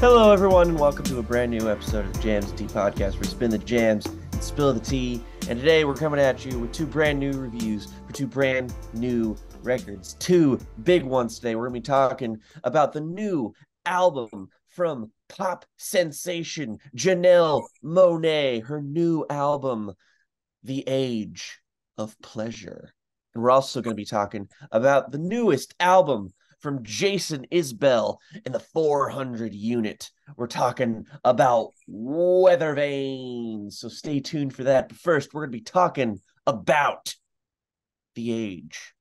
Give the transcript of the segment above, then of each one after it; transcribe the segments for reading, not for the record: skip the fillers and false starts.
Hello, everyone, and welcome to a brand new episode of the Jams and Tea podcast, where we spin the jams and spill the tea. And today we're coming at you with two brand new reviews for two brand new records. Two big ones today. We're going to be talking about the new album from pop sensation Janelle Monae, her new album, The Age of Pleasure. And we're also going to be talking about the newest album from Jason Isbell in the 400 Unit. We're talking about Weathervanes, so stay tuned for that. But first, we're going to be talking about The Age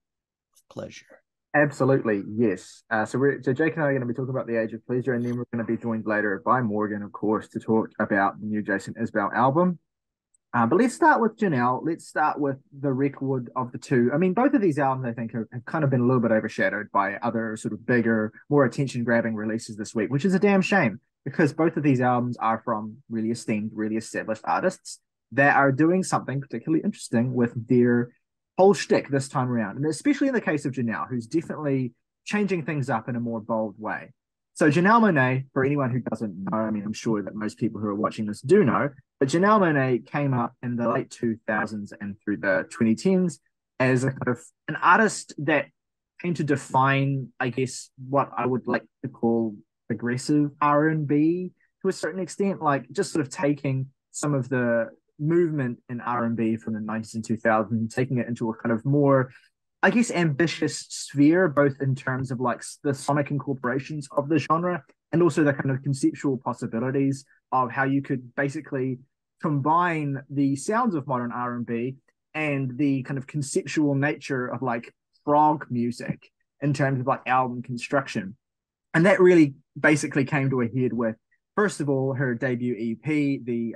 of Pleasure. Absolutely, yes. So Jake and I are going to be talking about The Age of Pleasure, and then we're going to be joined later by Morgan, of course, to talk about the new Jason Isbell album. But let's start with Janelle. Let's start with the record of the two. I mean, both of these albums, I think, have kind of been a little bit overshadowed by other sort of bigger, more attention-grabbing releases this week, which is a damn shame because both of these albums are from really esteemed, really established artists that are doing something particularly interesting with their whole shtick this time around, and especially in the case of Janelle, who's definitely changing things up in a more bold way. So Janelle Monae, for anyone who doesn't know, I mean, I'm sure that most people who are watching this do know, but Janelle Monae came up in the late 2000s and through the 2010s as a kind of an artist that came to define, I guess, what I would like to call progressive R&B to a certain extent, like just sort of taking some of the movement in R&B from the 90s and 2000s, taking it into a kind of more, I guess, ambitious sphere, both in terms of like the sonic incorporations of the genre and also the kind of conceptual possibilities of how you could basically combine the sounds of modern R&B and the kind of conceptual nature of like prog music in terms of like album construction. And that really basically came to a head with, first of all, her debut EP, the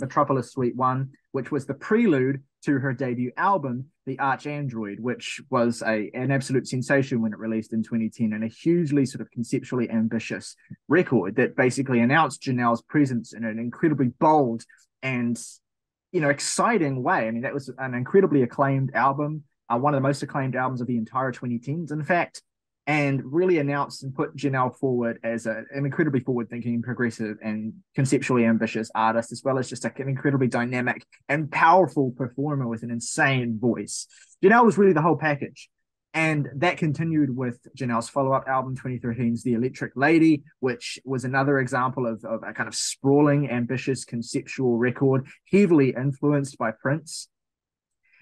Metropolis Suite One, which was the prelude to her debut album, The ArchAndroid, which was an absolute sensation when it released in 2010 and a hugely sort of conceptually ambitious record that basically announced Janelle's presence in an incredibly bold and, you know, exciting way. I mean, that was an incredibly acclaimed album, one of the most acclaimed albums of the entire 2010s, in fact, and really announced and put Janelle forward as an incredibly forward-thinking, progressive, and conceptually ambitious artist, as well as just an incredibly dynamic and powerful performer with an insane voice. Janelle was really the whole package. And that continued with Janelle's follow-up album, 2013's The Electric Lady, which was another example of a kind of sprawling, ambitious, conceptual record, heavily influenced by Prince.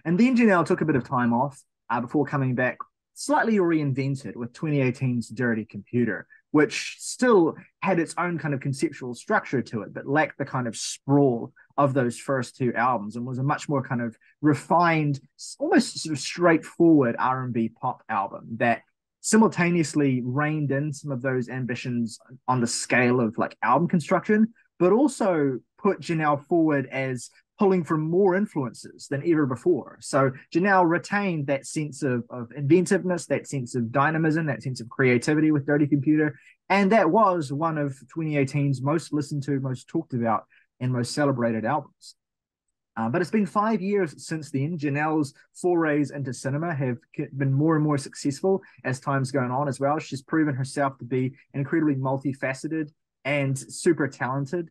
And then Janelle took a bit of time off before coming back slightly reinvented with 2018's Dirty Computer, which still had its own kind of conceptual structure to it, but lacked the kind of sprawl of those first two albums and was a much more kind of refined, almost sort of straightforward R&B pop album that simultaneously reined in some of those ambitions on the scale of like album construction, but also put Janelle forward as pulling from more influences than ever before. So Janelle retained that sense of inventiveness, that sense of dynamism, that sense of creativity with Dirty Computer. And that was one of 2018's most listened to, most talked about, and most celebrated albums. But it's been 5 years since then. Janelle's forays into cinema have been more and more successful as time's gone on as well. She's proven herself to be an incredibly multifaceted and super talented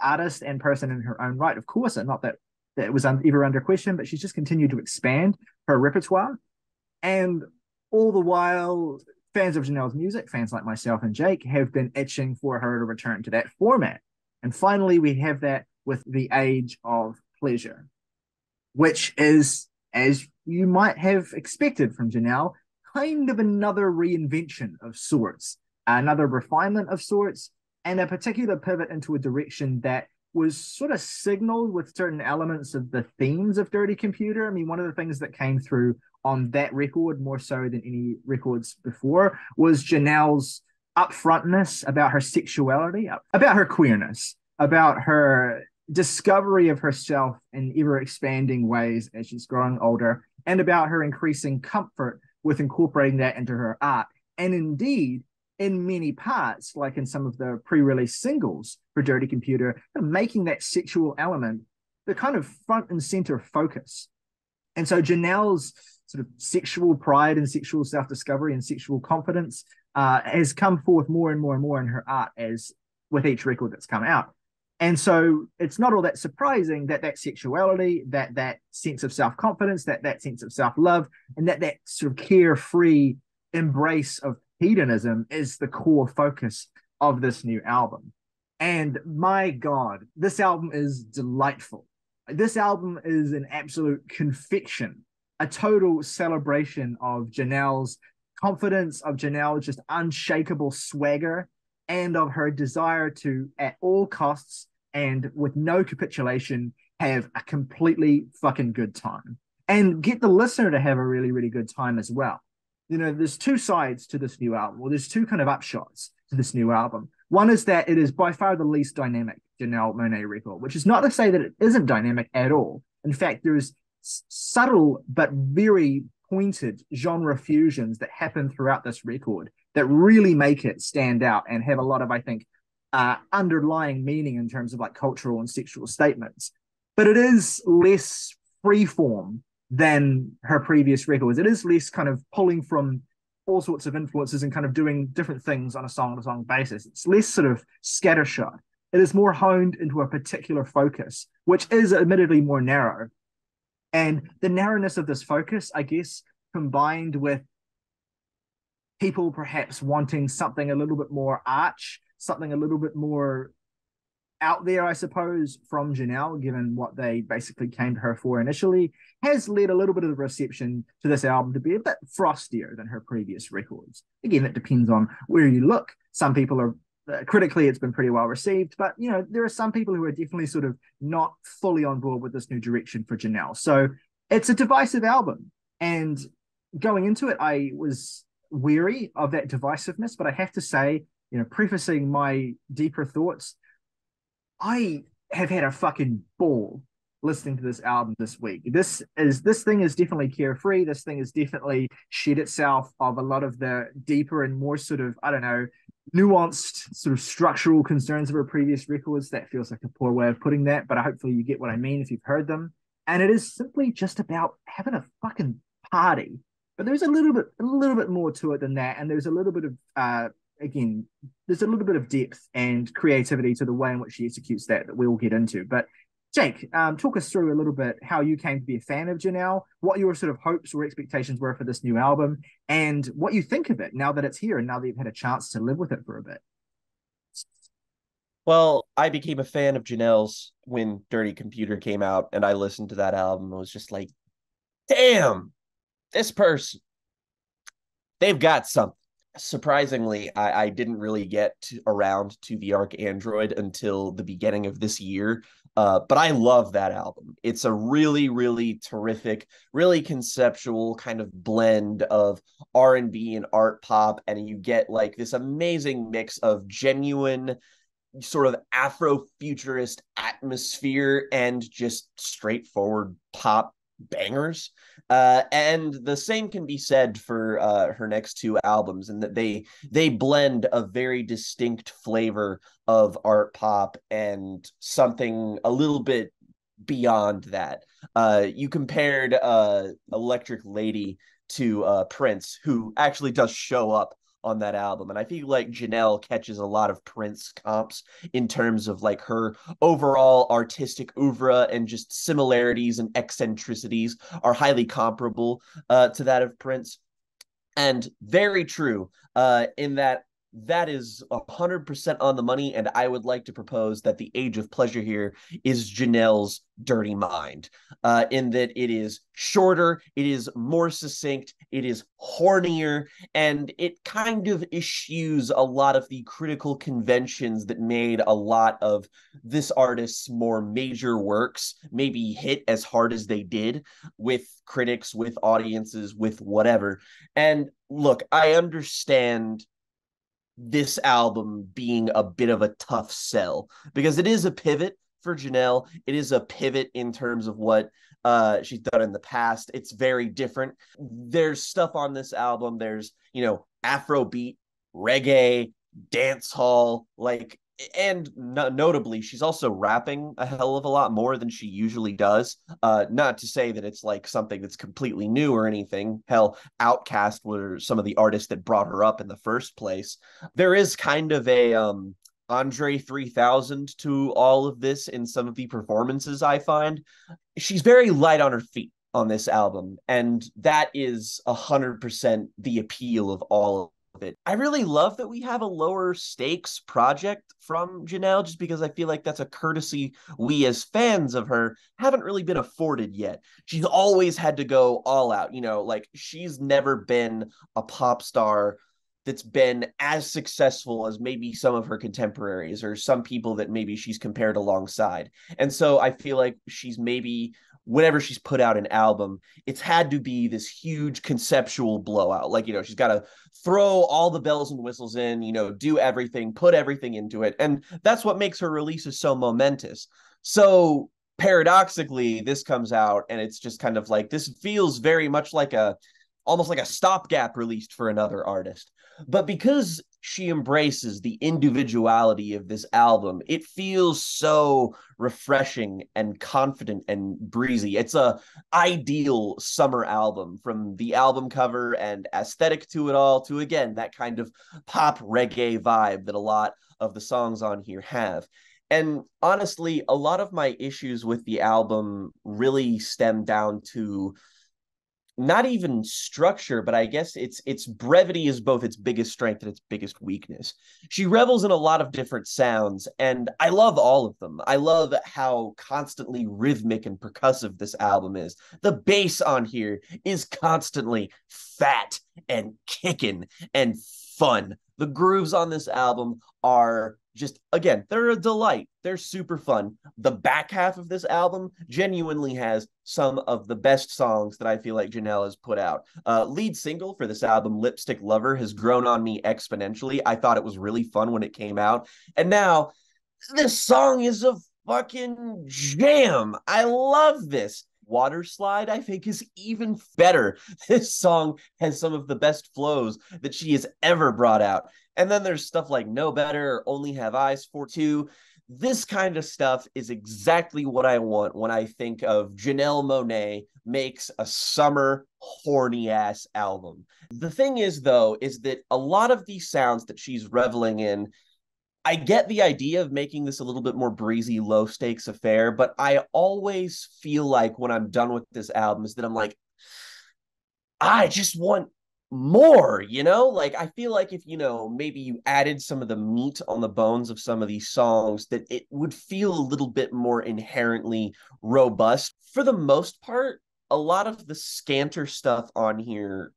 artist and person in her own right, of course, and not that it was ever under question, but she's just continued to expand her repertoire. And all the while, fans of Janelle's music, fans like myself and Jake, have been itching for her to return to that format. And finally, we have that with The Age of Pleasure, which is, as you might have expected from Janelle, kind of another reinvention of sorts, another refinement of sorts, and a particular pivot into a direction that was sort of signaled with certain elements of the themes of Dirty Computer. I mean, one of the things that came through on that record, more so than any records before, was Janelle's upfrontness about her sexuality, about her queerness, about her discovery of herself in ever-expanding ways as she's growing older, and about her increasing comfort with incorporating that into her art. And indeed, in many parts, like in some of the pre-release singles for Dirty Computer, making that sexual element the kind of front and center focus. And so Janelle's sort of sexual pride and sexual self-discovery and sexual confidence has come forth more and more in her art as with each record that's come out. And so it's not all that surprising that that sexuality, that sense of self-confidence, that sense of self-love, and that sort of carefree embrace of hedonism is the core focus of this new album. And my God, this album is delightful. This album is an absolute confection, a total celebration of Janelle's confidence, of Janelle's just unshakable swagger, and of her desire to, at all costs and with no capitulation, have a completely fucking good time. And get the listener to have a really, really good time as well. You know, there's two sides to this new album, or there's two kind of upshots to this new album. One is that it is by far the least dynamic Janelle Monae record, which is not to say that it isn't dynamic at all. In fact, there is subtle but very pointed genre fusions that happen throughout this record that really make it stand out and have a lot of, I think, underlying meaning in terms of like cultural and sexual statements. But it is less freeform than her previous records. It is less kind of pulling from all sorts of influences and kind of doing different things on a song-to-song basis. It's less sort of scattershot. It is more honed into a particular focus, which is admittedly more narrow. And the narrowness of this focus, I guess, combined with people perhaps wanting something a little bit more arch, something a little bit more out there, I suppose, from Janelle, given what they basically came to her for initially, has led a little bit of the reception to this album to be a bit frostier than her previous records. Again, it depends on where you look. Some people are, critically, it's been pretty well received, but, you know, there are some people who are definitely sort of not fully on board with this new direction for Janelle. So it's a divisive album. And going into it, I was weary of that divisiveness, but I have to say, you know, prefacing my deeper thoughts, I have had a fucking ball listening to this album this week. This thing is definitely carefree. This thing is definitely shed itself of a lot of the deeper and more sort of, I don't know, nuanced sort of structural concerns of her previous records. That feels like a poor way of putting that, but hopefully you get what I mean if you've heard them. And it is simply just about having a fucking party. But there's a little bit more to it than that, and there's a little bit of again, there's a little bit of depth and creativity to the way in which she executes that we will get into. But Jake, talk us through a little bit how you came to be a fan of Janelle, what your sort of hopes or expectations were for this new album, and what you think of it now that it's here and now that you've had a chance to live with it for a bit. Well, I became a fan of Janelle's when Dirty Computer came out, and I listened to that album and was just like, damn, this person, they've got something. Surprisingly, I didn't really get around to The ArchAndroid until the beginning of this year, but I love that album. It's a really, really terrific, really conceptual kind of blend of R&B and art pop, and you get like this amazing mix of genuine sort of Afrofuturist atmosphere and just straightforward pop bangers, and the same can be said for her next two albums, and that they blend a very distinct flavor of art pop and something a little bit beyond that. You compared Electric Lady to Prince, who actually does show up on that album, and I feel like Janelle catches a lot of Prince comps in terms of like her overall artistic oeuvre, and just similarities and eccentricities are highly comparable to that of Prince. And very true in that is 100% on the money, and I would like to propose that The Age of Pleasure here is Janelle's Dirty Mind, in that it is shorter, it is more succinct, it is hornier, and it kind of eschews a lot of the critical conventions that made a lot of this artist's more major works maybe hit as hard as they did with critics, with audiences, with whatever. And look, I understand this album being a bit of a tough sell, because it is a pivot for Janelle. It is a pivot in terms of what she's done in the past. It's very different. There's stuff on this album. There's, you know, Afrobeat, reggae, dance hall, like, and notably, she's also rapping a hell of a lot more than she usually does. Not to say that it's like something that's completely new or anything. Hell, Outkast were some of the artists that brought her up in the first place. There is kind of a André 3000 to all of this in some of the performances I find. She's very light on her feet on this album, and that is 100% the appeal of all of it. I really love that we have a lower stakes project from Janelle, just because I feel like that's a courtesy we as fans of her haven't really been afforded yet. She's always had to go all out, you know, like she's never been a pop star that's been as successful as maybe some of her contemporaries or some people that maybe she's compared alongside. And so I feel like she's maybe, whenever she's put out an album, it's had to be this huge conceptual blowout. Like, you know, she's got to throw all the bells and whistles in, you know, do everything, put everything into it. And that's what makes her releases so momentous. So paradoxically, this comes out and it's just kind of like, this feels very much like almost like a stopgap released for another artist. But because she embraces the individuality of this album, it feels so refreshing and confident and breezy. It's an ideal summer album, from the album cover and aesthetic to it all to, again, that kind of pop reggae vibe that a lot of the songs on here have. And honestly, a lot of my issues with the album really stem down to not even structure, but I guess its brevity is both its biggest strength and its biggest weakness. She revels in a lot of different sounds, and I love all of them. I love how constantly rhythmic and percussive this album is. The bass on here is constantly fat and kicking and fun. The grooves on this album are just, again, they're a delight. They're super fun. The back half of this album genuinely has some of the best songs that I feel like Janelle has put out. Lead single for this album, Lipstick Lover, has grown on me exponentially. I thought it was really fun when it came out. And now this song is a fucking jam. I love this. Waterslide, I think, is even better. This song has some of the best flows that she has ever brought out. And then there's stuff like No Better, or Only Have Eyes for Two. This kind of stuff is exactly what I want when I think of Janelle Monae makes a summer horny-ass album. The thing is, though, is that a lot of these sounds that she's reveling in, I get the idea of making this a little bit more breezy, low-stakes affair, but I always feel like when I'm done with this album is that I'm like, I just want more, you know? Like, I feel like if, you know, maybe you added some of the meat on the bones of some of these songs, that it would feel a little bit more inherently robust. For the most part, a lot of the scanter stuff on here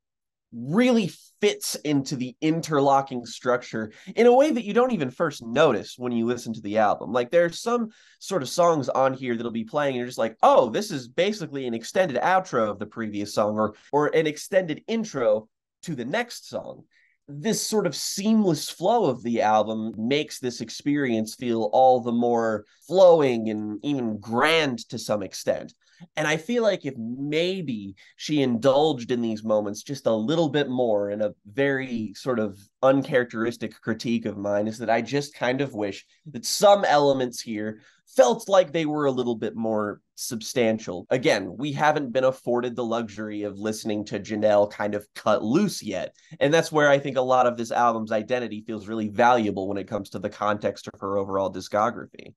really fits into the interlocking structure in a way that you don't even first notice when you listen to the album. Like, there's some sort of songs on here that'll be playing and you're just like, oh, this is basically an extended outro of the previous song, or an extended intro to the next song. This sort of seamless flow of the album makes this experience feel all the more flowing and even grand to some extent. And I feel like if maybe she indulged in these moments just a little bit more, in a very sort of uncharacteristic critique of mine, is that I just kind of wish that some elements here felt like they were a little bit more substantial. Again, we haven't been afforded the luxury of listening to Janelle kind of cut loose yet. And that's where I think a lot of this album's identity feels really valuable when it comes to the context of her overall discography.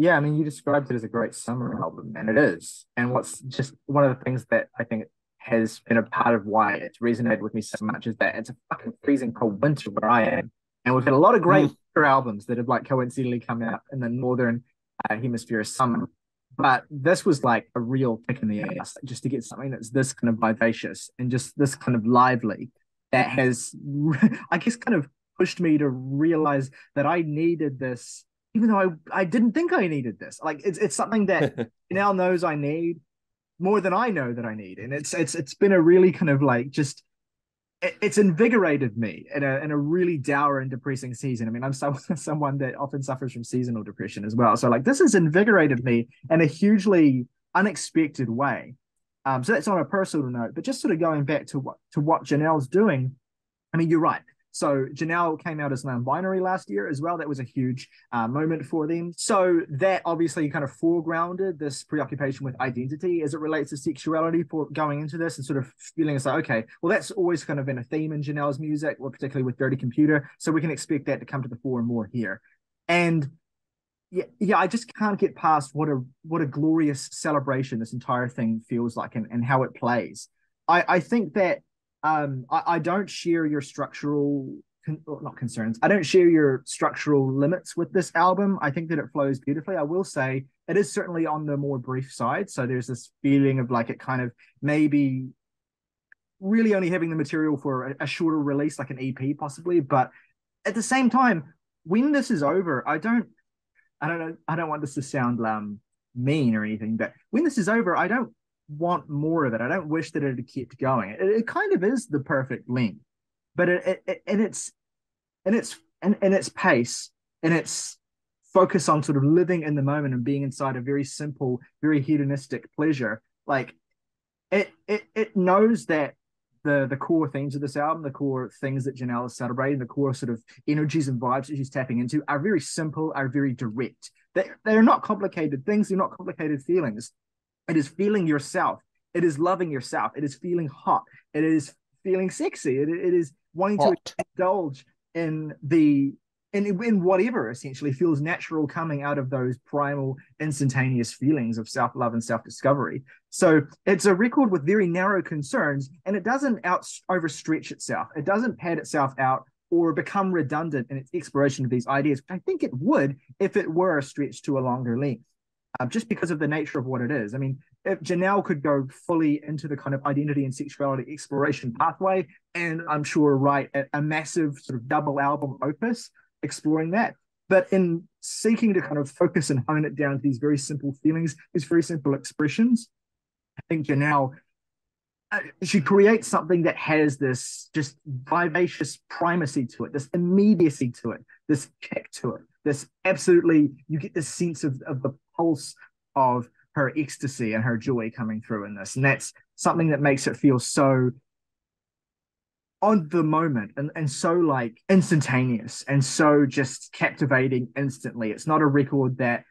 Yeah, I mean, you described it as a great summer album, and it is. And what's just one of the things that I think has been a part of why it's resonated with me so much is that it's a fucking freezing cold winter where I am. And we've had a lot of great winter albums that have like coincidentally come out in the northern hemisphere of summer. But this was like a real kick in the ass, just to get something that's this kind of vivacious and just this kind of lively, that has, I guess, kind of pushed me to realize that I needed this, even though I didn't think I needed this. Like, it's something that Janelle knows I need more than I know that I need. And it's been a really kind of like, just, it's invigorated me in a really dour and depressing season. I mean, I'm someone that often suffers from seasonal depression as well. So like, this has invigorated me in a hugely unexpected way. So that's on a personal note, but just sort of going back to what Janelle's doing. I mean, you're right. So Janelle came out as non-binary last year as well. That was a huge moment for them. So that obviously kind of foregrounded this preoccupation with identity as it relates to sexuality for going into this, and sort of feeling it's like, okay, well, that's always kind of been a theme in Janelle's music, or particularly with Dirty Computer. So we can expect that to come to the fore more here. And yeah, I just can't get past what a glorious celebration this entire thing feels like, and how it plays. I think that I don't share your structural, not concerns. I don't share your structural limits with this album. I think that it flows beautifully. I will say it is certainly on the more brief side. So there's this feeling of like it kind of maybe really only having the material for a shorter release, like an EP possibly. But at the same time, when this is over, I don't want this to sound mean or anything, but when this is over, I don't want more of it. I don't wish that it had kept going. It kind of is the perfect length, but in its pace and its focus on sort of living in the moment and being inside a very simple, very hedonistic pleasure. Like it knows that the core themes of this album, the core things that Janelle is celebrating, the core sort of energies and vibes that she's tapping into are very simple, are very direct. They're not complicated things. They're not complicated feelings. It is feeling yourself. It is loving yourself. It is feeling hot. It is feeling sexy. It is wanting to indulge in in whatever essentially feels natural coming out of those primal instantaneous feelings of self-love and self-discovery. So it's a record with very narrow concerns, and it doesn't overstretch itself. It doesn't pad itself out or become redundant in its exploration of these ideas. I think it would if it were stretched to a longer length, just because of the nature of what it is. I mean, if Janelle could go fully into the kind of identity and sexuality exploration pathway, and I'm sure write a massive sort of double album opus exploring that, but in seeking to kind of focus and hone it down to these very simple feelings, these very simple expressions, I think Janelle, she creates something that has this just vivacious primacy to it, this immediacy to it, this kick to it, this absolutely, you get this sense of the pulse of her ecstasy and her joy coming through in this, and that's something that makes it feel so on the moment and so like instantaneous and so just captivating instantly. It's not a record that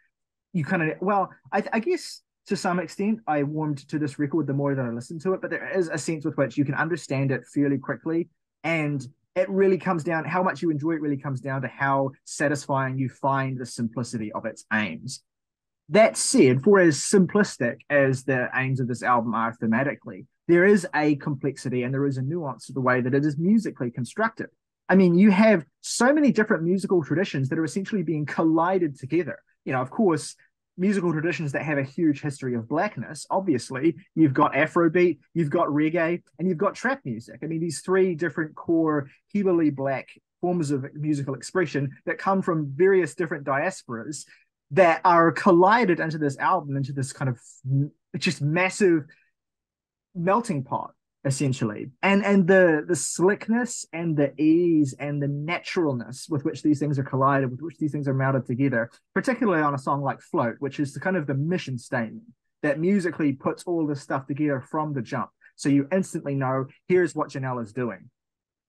you kind of, well, I guess to some extent I warmed to this record the more that I listened to it, but there is a sense with which you can understand it fairly quickly, and it really comes down, how much you enjoy it really comes down to how satisfying you find the simplicity of its aims. That said, for as simplistic as the aims of this album are thematically, there is a complexity and there is a nuance to the way that it is musically constructed. I mean, you have so many different musical traditions that are essentially being collided together. You know, of course, musical traditions that have a huge history of blackness, obviously. You've got Afrobeat, you've got reggae, and you've got trap music. I mean, these three different core heavily black forms of musical expression that come from various different diasporas that are collided into this album, into this kind of just massive melting pot, essentially. And the slickness and the ease and the naturalness with which these things are collided, with which these things are melted together, particularly on a song like Float, which is the kind of the mission statement that musically puts all this stuff together from the jump. So you instantly know, here's what Janelle is doing.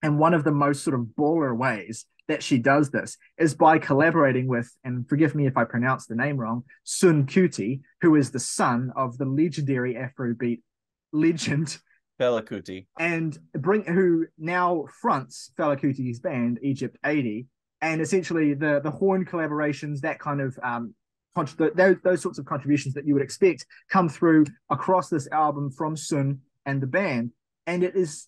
And one of the most sort of baller ways that she does this is by collaborating with, and forgive me if I pronounce the name wrong, Sun Kuti, who is the son of the legendary Afrobeat legend Fela Kuti, and who now fronts Fela Kuti's band Egypt 80, and essentially the horn collaborations, that kind of those sorts of contributions that you would expect come through across this album from Sun and the band, and it is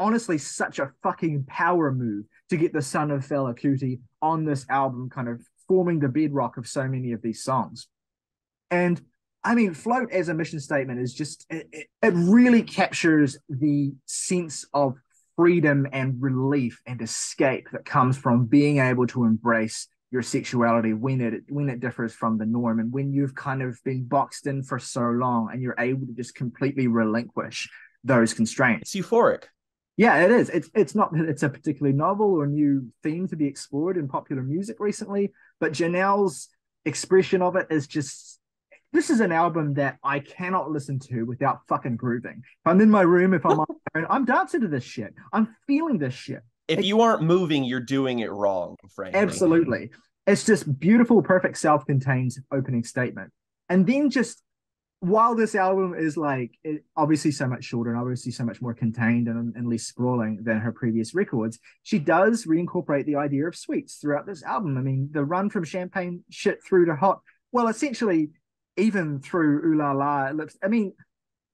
honestly such a fucking power move to get the son of Fela Kuti on this album, kind of forming the bedrock of so many of these songs. And I mean, Float as a mission statement is just, it really captures the sense of freedom and relief and escape that comes from being able to embrace your sexuality when it differs from the norm, and when you've kind of been boxed in for so long and you're able to just completely relinquish those constraints. It's euphoric. Yeah, it is. It's not that it's a particularly novel or new theme to be explored in popular music recently, but Janelle's expression of it is just, this is an album that I cannot listen to without fucking grooving. If I'm in my room, if I'm on my own, I'm dancing to this shit. I'm feeling this shit. If you aren't moving, you're doing it wrong, frankly. Absolutely. It's just beautiful, perfect self-contained opening statement. And then just while this album is like obviously so much shorter and obviously so much more contained and less sprawling than her previous records, she does reincorporate the idea of sweets throughout this album. I mean, the run from Champagne Shit through to Hot, well, essentially even through Ooh La La Lips. I mean,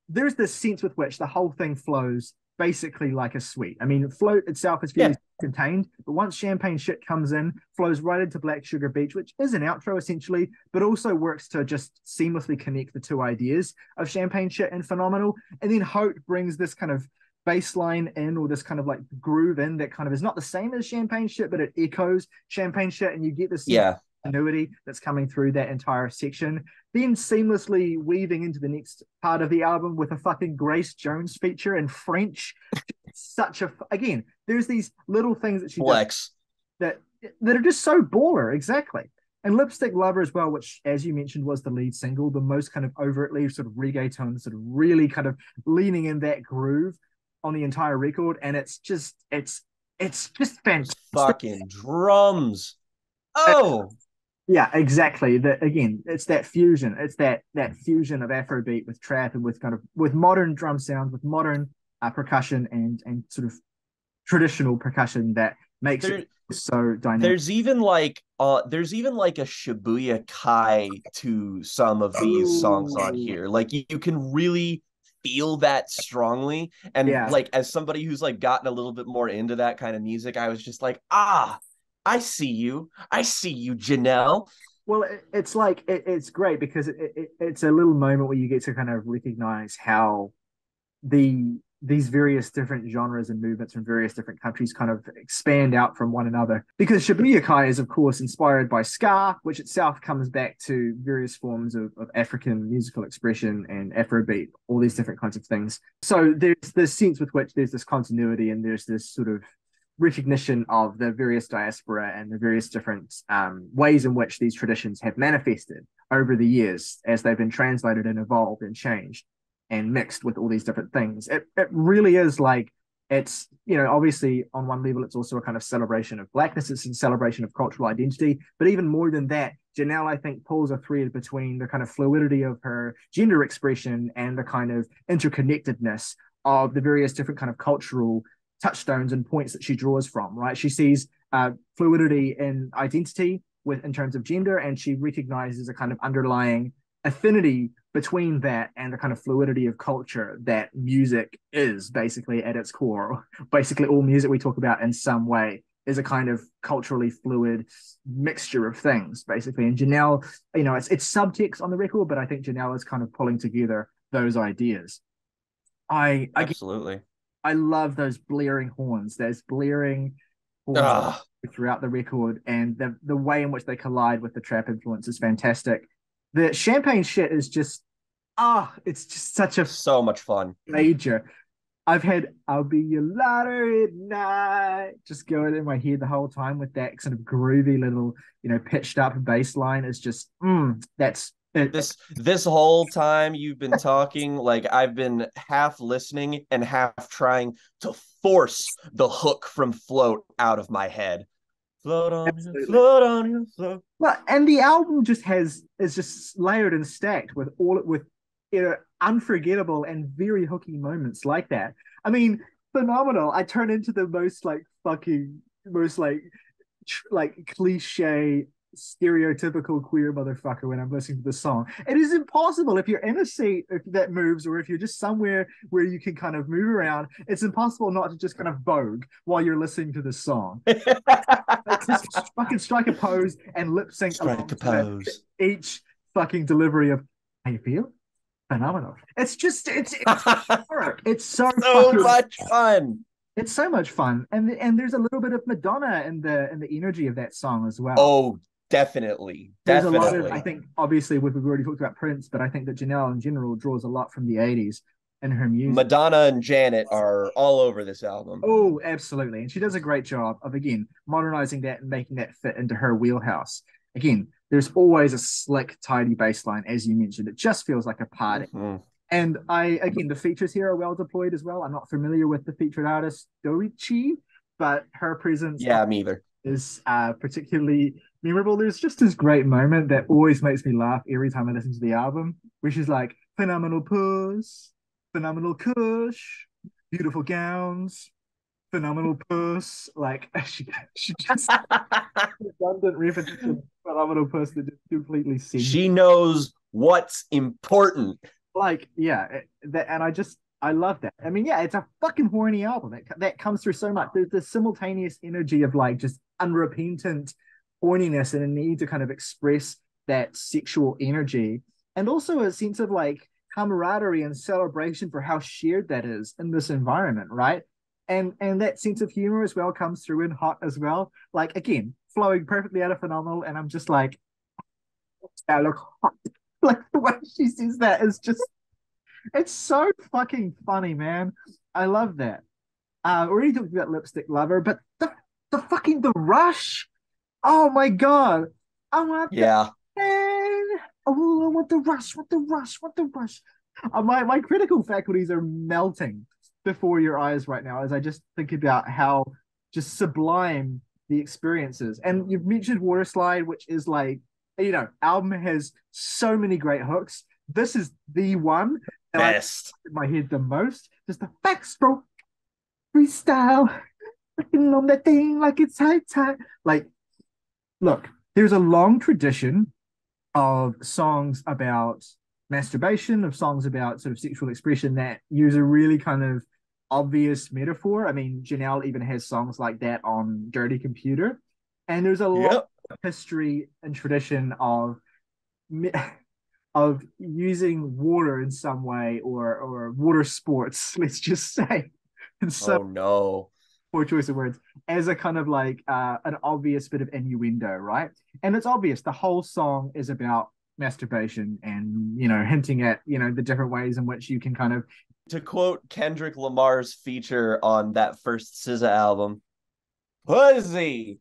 there's this sense with which the whole thing flows basically like a sweet. I mean, Float itself is fairly contained, but once Champagne Shit comes in, flows right into Black Sugar Beach, which is an outro essentially, but also works to just seamlessly connect the two ideas of Champagne Shit and Phenomenal. And then Hope brings this kind of baseline in, or this kind of like groove in, that kind of is not the same as Champagne Shit, but it echoes Champagne Shit, and you get this continuity that's coming through that entire section, then seamlessly weaving into the next part of the album with a fucking Grace Jones feature in French. Such a, again, there's these little things that she does that are just so baller. Exactly. And Lipstick Lover as well, which, as you mentioned, was the lead single, the most kind of overtly sort of reggaeton, sort of really kind of leaning in that groove on the entire record. And it's just fantastic. Fucking drums. Oh, yeah, exactly. Again, it's that fusion. It's that fusion of Afrobeat with trap and with kind of with modern drum sounds, with modern percussion and sort of traditional percussion that makes it so dynamic. There's even like a Shibuya Kai to some of these songs on here. Like you can really feel that strongly. And like as somebody who's like gotten a little bit more into that kind of music, I was just like, I see you. I see you, Janelle. Well, it's like, it's great because it's a little moment where you get to kind of recognize how these various different genres and movements from various different countries kind of expand out from one another. Because Shibuya Kai is, of course, inspired by ska, which itself comes back to various forms of African musical expression and Afrobeat, all these different kinds of things. So there's this sense with which there's this continuity and there's this sort of recognition of the various diaspora and the various different ways in which these traditions have manifested over the years as they've been translated and evolved and changed and mixed with all these different things. It really is like, it's, you know, obviously on one level it's also a kind of celebration of blackness, it's a celebration of cultural identity, but even more than that, Janelle, I think, pulls a thread between the kind of fluidity of her gender expression and the kind of interconnectedness of the various different kind of cultural touchstones and points that she draws from, right? She sees fluidity in identity in terms of gender, and she recognizes a kind of underlying affinity between that and the kind of fluidity of culture that music is basically at its core. Basically all music we talk about in some way is a kind of culturally fluid mixture of things, basically. And Janelle, you know, it's subtext on the record, but I think Janelle is kind of pulling together those ideas. I love those blaring horns. There's blaring horns throughout the record, and the way in which they collide with the trap influence is fantastic. The Champagne Shit is just, it's just such a... So much fun. Major. I've had I'll Be Your Lottery at Night just going in my head the whole time with that sort of groovy little, you know, pitched up bass line. Is just, that's... This whole time you've been talking, like I've been half listening and half trying to force the hook from Float out of my head. Float on, you, float on, you, float. Well, and the album just is just layered and stacked with you know, unforgettable and very hooky moments like that. I mean, Phenomenal. I turn into the most cliche, stereotypical queer motherfucker when I'm listening to the song. It is impossible if you're in a seat that moves, or if you're just somewhere where you can kind of move around, it's impossible not to just kind of vogue while you're listening to the song. Just fucking strike a pose and lip sync each fucking delivery of how you feel. Phenomenal. It's so much fun. It's so much fun, and there's a little bit of Madonna in the energy of that song as well. Oh, definitely. There's a lot of, I think, obviously, we've already talked about Prince, but I think that Janelle in general draws a lot from the 80s in her music. Madonna and Janet are all over this album. Oh, absolutely, and she does a great job of, again, modernizing that and making that fit into her wheelhouse. Again, there's always a slick, tidy bass line, as you mentioned. It just feels like a party. Mm-hmm. And the features here are well deployed as well. I'm not familiar with the featured artist Doichi, but her presence is particularly memorable. There's just this great moment that always makes me laugh every time I listen to the album, where she's like, phenomenal purse, phenomenal cush, beautiful gowns, phenomenal purse. Like she just redundant repetition, phenomenal purse that just completely seems. She knows what's important. Like, yeah, I love that. I mean, yeah, it's a fucking horny album. That comes through so much. There's the simultaneous energy of like just unrepentant horniness and a need to kind of express that sexual energy, and also a sense of like camaraderie and celebration for how shared that is in this environment, right? And that sense of humor as well comes through in Hot as well. Like, again, flowing perfectly out of Phenomenal, and I'm just like, I look hot. Like, the way she says that is just... It's so fucking funny, man. I love that. Already talked about Lipstick Lover, but the fucking The Rush. Oh my god. I want I want The Rush, want the rush. My critical faculties are melting before your eyes right now as I just think about how just sublime the experience is. And you've mentioned Waterslide, which is like, you know, album has so many great hooks. This is the one that best I in my head the most. Just the facts, bro. Freestyle. Freaking on that thing like it's high time. Like, look, there's a long tradition of songs about masturbation, of songs about sort of sexual expression that use a really kind of obvious metaphor. I mean, Janelle even has songs like that on Dirty Computer. And there's a lot of history and tradition of using water in some way, or water sports, let's just say. And so, poor choice of words, as a kind of like an obvious bit of innuendo, right? And it's obvious the whole song is about masturbation and, you know, hinting at, you know, the different ways in which you can kind of... To quote Kendrick Lamar's feature on that first SZA album, "Pussy!"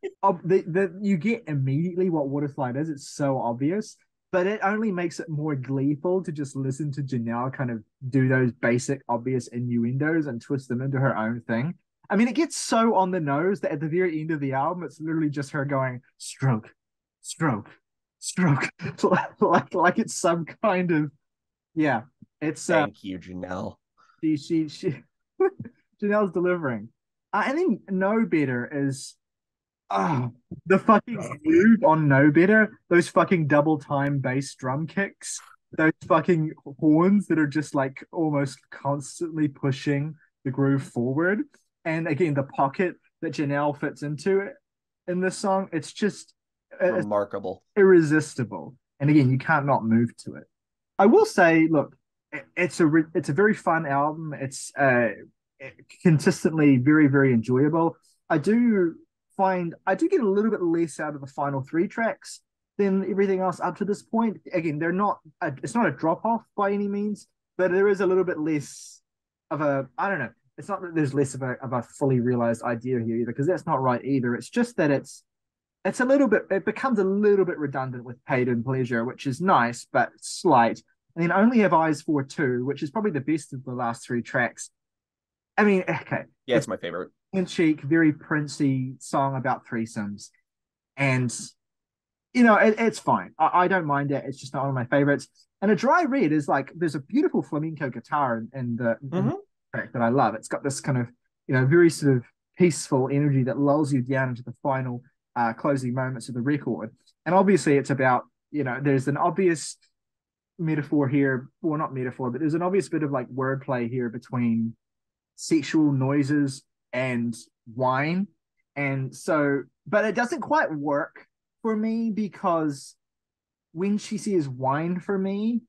You get immediately what Waterslide is. It's so obvious, but it only makes it more gleeful to just listen to Janelle kind of do those basic obvious innuendos and twist them into her own thing. I mean, it gets so on the nose that at the very end of the album, it's literally just her going, "Stroke, stroke, stroke." like it's some kind of... yeah, it's... Thank you, Janelle. She Janelle's delivering. And then No Better is... oh, the fucking move on No Better, those fucking double time bass drum kicks, those fucking horns that are just like almost constantly pushing the groove forward. And again, the pocket that Janelle fits into it in this song, it's just remarkable, irresistible. And again, you can't not move to it. I will say, look, it's a very fun album. It's consistently very, very enjoyable. I do get a little bit less out of the final three tracks than everything else up to this point. Again, it's not a drop off by any means, but there is a little bit less of a... I don't know. It's not that there's less of a fully realized idea here either, because that's not right either. It's just that it's a little bit... it becomes a little bit redundant with Paid and Pleasure, which is nice but slight. And then Only Have Eyes for Two, which is probably the best of the last three tracks. I mean, okay, yeah, it's my favorite. In cheek, very Princey song about threesomes, and you know, it's fine. I don't mind it. It's just not one of my favorites. And A Dry Read is like, there's a beautiful flamenco guitar in the track that I love. It's got this kind of, you know, very sort of peaceful energy that lulls you down into the final closing moments of the record. And obviously, it's about, you know, there's an obvious metaphor here, or not metaphor, but there's an obvious bit of like wordplay here between sexual noises and wine. And so, but it doesn't quite work for me, because when she says wine, for me,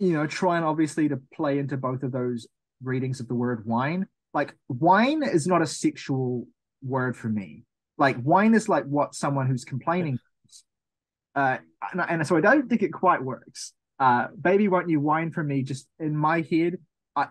you know, trying obviously to play into both of those readings of the word wine, like wine is not a sexual word for me. Like wine is like what someone who's complaining and so I don't think it quite works. Baby, won't you wine for me, just in my head,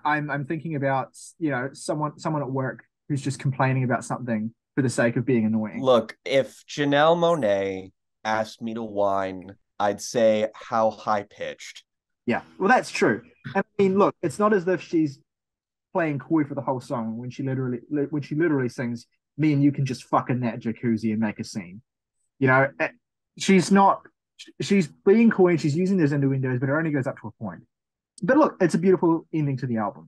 I'm thinking about, you know, someone at work who's just complaining about something for the sake of being annoying. Look, if Janelle Monae asked me to whine, I'd say, how high-pitched. Yeah, well, that's true. I mean, look, it's not as if she's playing coy for the whole song when she literally sings, "Me and you can just fuck in that jacuzzi and make a scene." You know, she's not she's being coy, she's using those innuendos, but it only goes up to a point. But look, it's a beautiful ending to the album.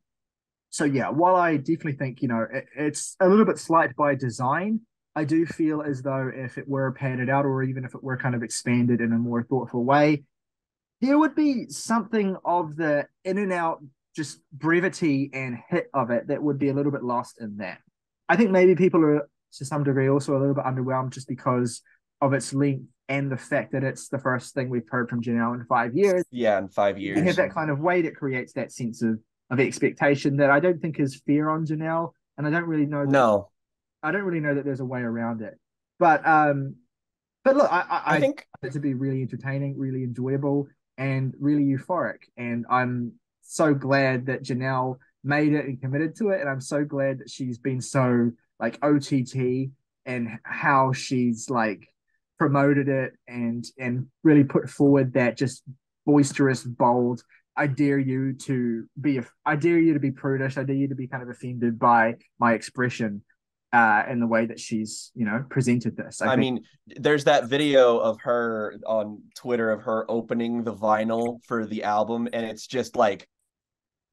So yeah, while I definitely think, you know, it's a little bit slight by design, I do feel as though if it were padded out, or even if it were kind of expanded in a more thoughtful way, there would be something of the in and out, just brevity and hit of it that would be a little bit lost in that. I think maybe people are to some degree also a little bit underwhelmed just because of its length and the fact that it's the first thing we've heard from Janelle in 5 years. Yeah, in 5 years. You have that kind of weight, it creates that sense of expectation that I don't think is fair on Janelle, and I don't really know that, no, I don't really know that there's a way around it. But look, I think it to be really entertaining, really enjoyable, and really euphoric. And I'm so glad that Janelle made it and committed to it, and I'm so glad that she's been so like OTT and how she's like promoted it and really put forward that just boisterous, bold, I dare you to be prudish, I dare you to be kind of offended by my expression and the way that she's, you know, presented this. I mean, there's that video of her on Twitter of her opening the vinyl for the album, and it's just like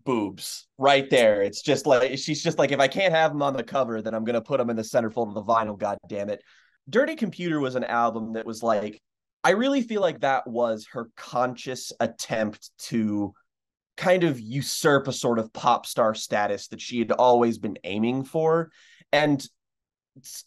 boobs right there. It's just like, she's just like, if I can't have them on the cover, then I'm gonna put them in the centerfold of the vinyl, god damn it. Dirty Computer was an album that was like, I really feel like that was her conscious attempt to kind of usurp a sort of pop star status that she had always been aiming for, and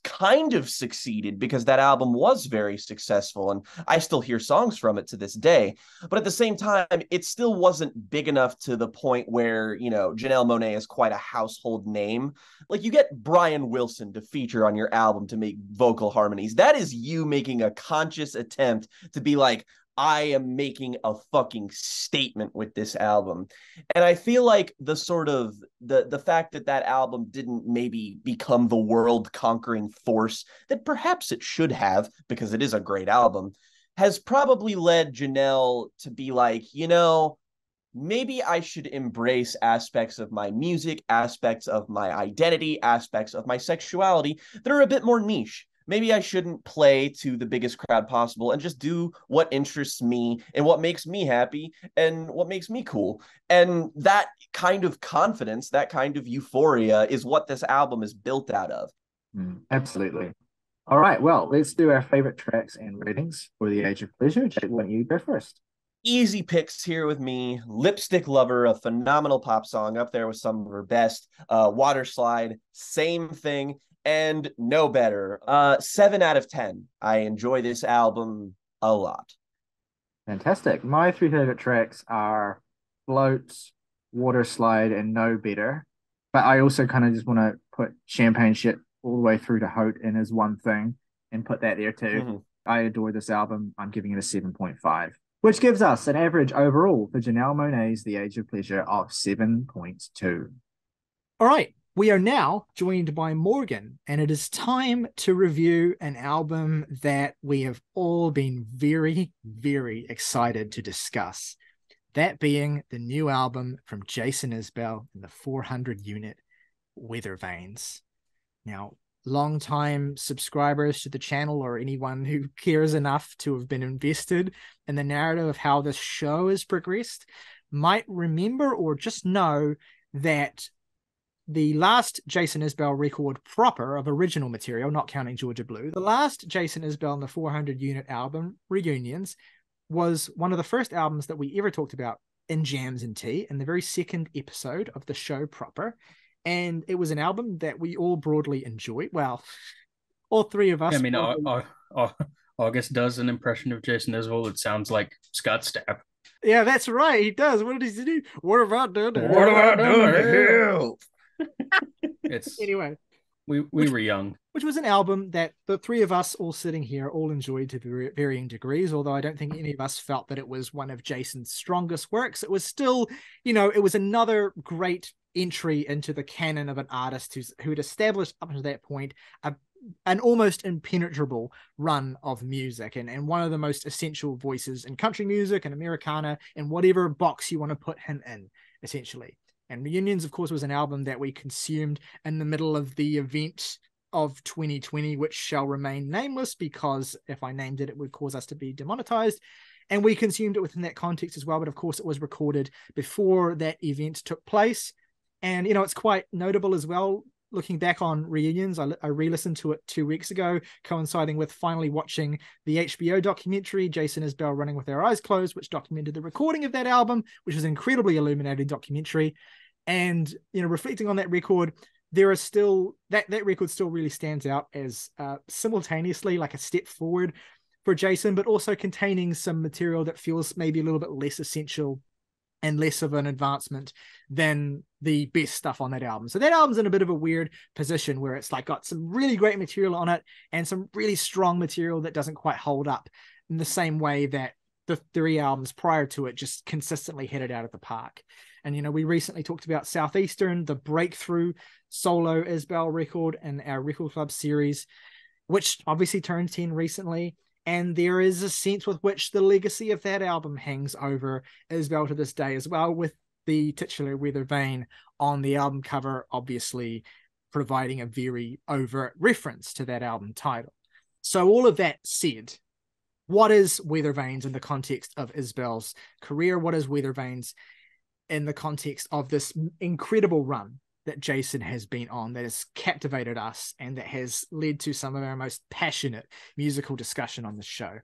kind of succeeded, because that album was very successful and I still hear songs from it to this day. But at the same time, it still wasn't big enough to the point where, you know, Janelle Monae is quite a household name. Like, you get Brian Wilson to feature on your album to make vocal harmonies. That is you making a conscious attempt to be like, I am making a fucking statement with this album. And I feel like the sort of the fact that that album didn't maybe become the world conquering force that perhaps it should have, because it is a great album, has probably led Janelle to be like, you know, maybe I should embrace aspects of my music, aspects of my identity, aspects of my sexuality that are a bit more niche. Maybe I shouldn't play to the biggest crowd possible and just do what interests me and what makes me happy and what makes me cool. And that kind of confidence, that kind of euphoria is what this album is built out of. Absolutely. All right, well, let's do our favorite tracks and ratings for The Age of Pleasure. Jake, why don't you go first? Easy picks here with me. Lipstick Lover, a phenomenal pop song, up there with some of her best. Waterslide, same thing. And No Better. 7 out of 10. I enjoy this album a lot. Fantastic. My three favorite tracks are Float, Waterslide, and No Better. But I also kind of just want to put Champagne Shit all the way through to Hote in as one thing and put that there too. Mm-hmm. I adore this album. I'm giving it a 7.5, which gives us an average overall for Janelle Monae's The Age of Pleasure of 7.2. All right. We are now joined by Morgan, and it is time to review an album that we have all been very, very excited to discuss. That being the new album from Jason Isbell and the 400 Unit, Weathervanes. Now, long-time subscribers to the channel, or anyone who cares enough to have been invested in the narrative of how this show has progressed, might remember or just know that the last Jason Isbell record proper of original material, not counting Georgia Blue, the last Jason Isbell and the 400 Unit album, Reunions, was one of the first albums that we ever talked about in Jams and Tea, in the very second episode of the show proper. And it was an album that we all broadly enjoyed. Well, all three of us. I mean, August does an impression of Jason Isbell that sounds like Scott Stapp. Yeah, that's right. He does. What did he do? What about doing the hill? Anyway, we were young, which was an album that the three of us all sitting here all enjoyed to varying degrees, although I don't think any of us felt that it was one of Jason's strongest works. It was still, you know, it was another great entry into the canon of an artist who'd established up to that point an almost impenetrable run of music, and one of the most essential voices in country music and Americana and whatever box you want to put him in, essentially. And Reunions, of course, was an album that we consumed in the middle of the event of 2020, which shall remain nameless, because if I named it, it would cause us to be demonetized. And we consumed it within that context as well. But of course, it was recorded before that event took place. And, you know, it's quite notable as well. Looking back on Reunions, I re-listened to it 2 weeks ago, coinciding with finally watching the HBO documentary, Jason Isbell Running With Our Eyes Closed, which documented the recording of that album, which was an incredibly illuminating documentary. And, you know, reflecting on that record, there is still, that record still really stands out as simultaneously like a step forward for Jason, but also containing some material that feels maybe a little bit less essential and less of an advancement than the best stuff on that album. So that album's in a bit of a weird position where it's like got some really great material on it and some really strong material that doesn't quite hold up in the same way that the three albums prior to it just consistently hit it out of the park. And, you know, we recently talked about Southeastern, the breakthrough solo Isbell record in our Record Club series, which obviously turned 10 recently. And there is a sense with which the legacy of that album hangs over Isbell to this day as well, with the titular Weathervane on the album cover, obviously providing a very overt reference to that album title. So all of that said, what is Weathervanes in the context of Isbell's career? What is Weathervanes in the context of this incredible run that Jason has been on, that has captivated us and that has led to some of our most passionate musical discussion on the show?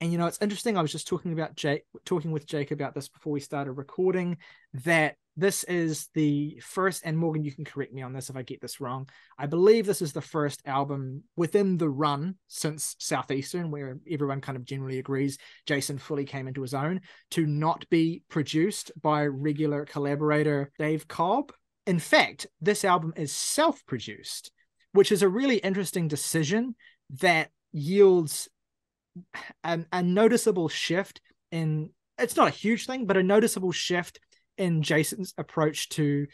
And, you know, it's interesting. I was just talking with Jake about this before we started recording, that this is the first, and Morgan, you can correct me on this if I get this wrong, I believe this is the first album within the run since Southeastern, where everyone kind of generally agrees Jason fully came into his own, to not be produced by regular collaborator Dave Cobb. In fact, this album is self-produced, which is a really interesting decision that yields a noticeable shift in, it's not a huge thing, but a noticeable shift in Jason's approach to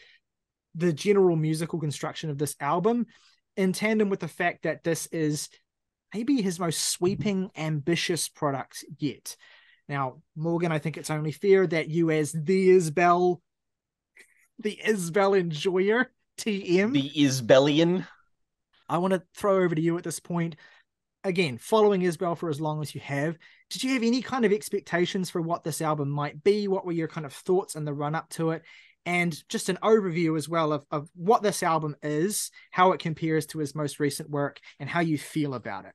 the general musical construction of this album, in tandem with the fact that this is maybe his most sweeping, ambitious product yet. Now, Morgan, I think it's only fair that you, as the Isbell enjoyer, TM, the Isbellian, I want to throw over to you at this point. Again, following Isbell for as long as you have, did you have any kind of expectations for what this album might be? What were your kind of thoughts in the run-up to it? And just an overview as well of what this album is, how it compares to his most recent work, and how you feel about it.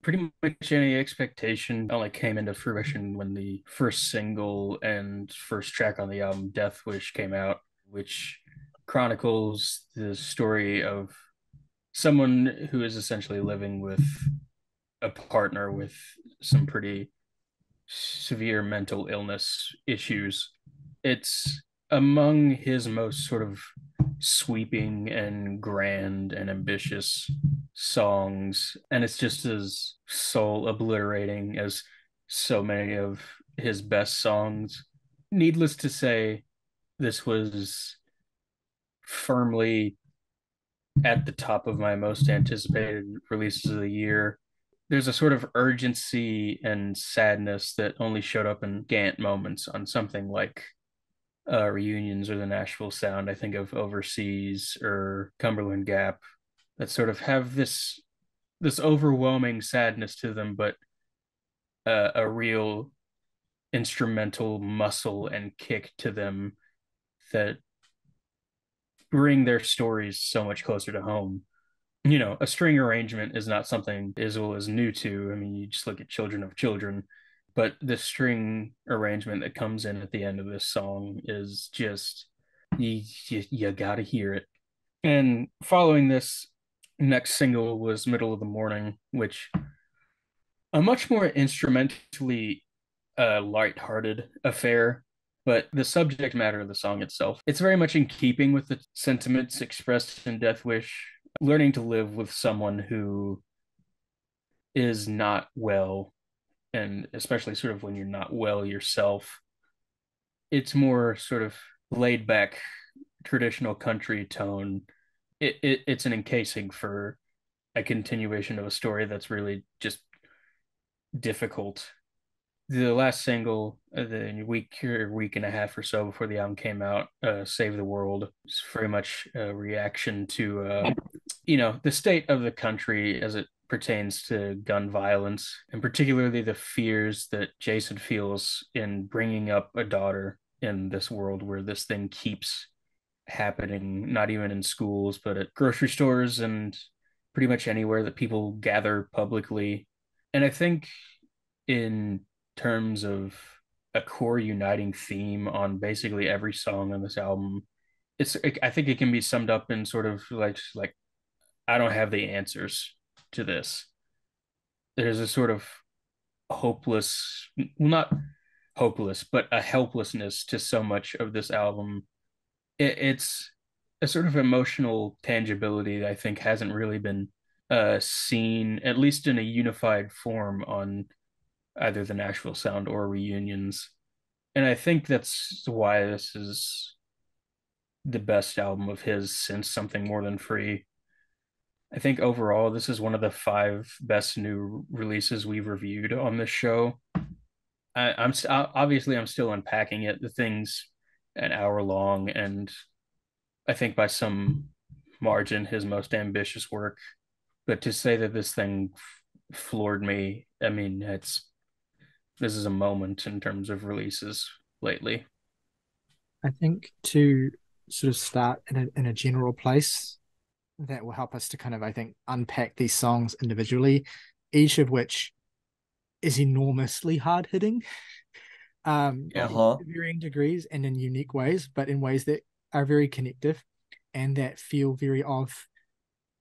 Pretty much any expectation came into fruition when the first single and first track on the album, Death Wish, came out, which chronicles the story of someone who is essentially living with a partner with some pretty severe mental illness issues. It's among his most sort of sweeping and grand and ambitious songs, and it's just as soul obliterating as so many of his best songs. Needless to say, this was firmly at the top of my most anticipated releases of the year. There's a sort of urgency and sadness that only showed up in Gantt moments on something like Reunions or the Nashville Sound. I think of Overseas or Cumberland Gap, that sort of have this overwhelming sadness to them, but a real instrumental muscle and kick to them that bring their stories so much closer to home. You know, a string arrangement is not something Isbell is new to. I mean, you just look at Children of Children, but the string arrangement that comes in at the end of this song is just, you gotta hear it. And following this, next single was Middle of the Morning, which a much more instrumentally lighthearted affair. But the subject matter of the song itself, it's very much in keeping with the sentiments expressed in Death Wish. Learning to live with someone who is not well, and especially sort of when you're not well yourself, it's more sort of laid back, traditional country tone. It's an encasing for a continuation of a story that's really just difficult. The last single, the week or week and a half or so before the album came out, Save the World, it's very much a reaction to you know, the state of the country as it pertains to gun violence, and particularly the fears that Jason feels in bringing up a daughter in this world where this thing keeps happening, not even in schools, but at grocery stores and pretty much anywhere that people gather publicly. And I think in terms of a core uniting theme on basically every song on this album, I think it can be summed up in sort of like, I don't have the answers to this. There's a sort of hopeless, well, not hopeless, but a helplessness to so much of this album. It's a sort of emotional tangibility that I think hasn't really been seen, at least in a unified form, on either the Nashville Sound or Reunions. And I think that's why this is the best album of his since Something More Than Free. I think overall, this is one of the 5 best new releases we've reviewed on this show. I'm still unpacking it. The thing's an hour long, and I think by some margin, his most ambitious work. But to say that this thing floored me, I mean, this is a moment in terms of releases lately. I think to sort of start in a general place that will help us to kind of, I think, unpack these songs individually, each of which is enormously hard-hitting in varying degrees and in unique ways, but in ways that are very connective and that feel very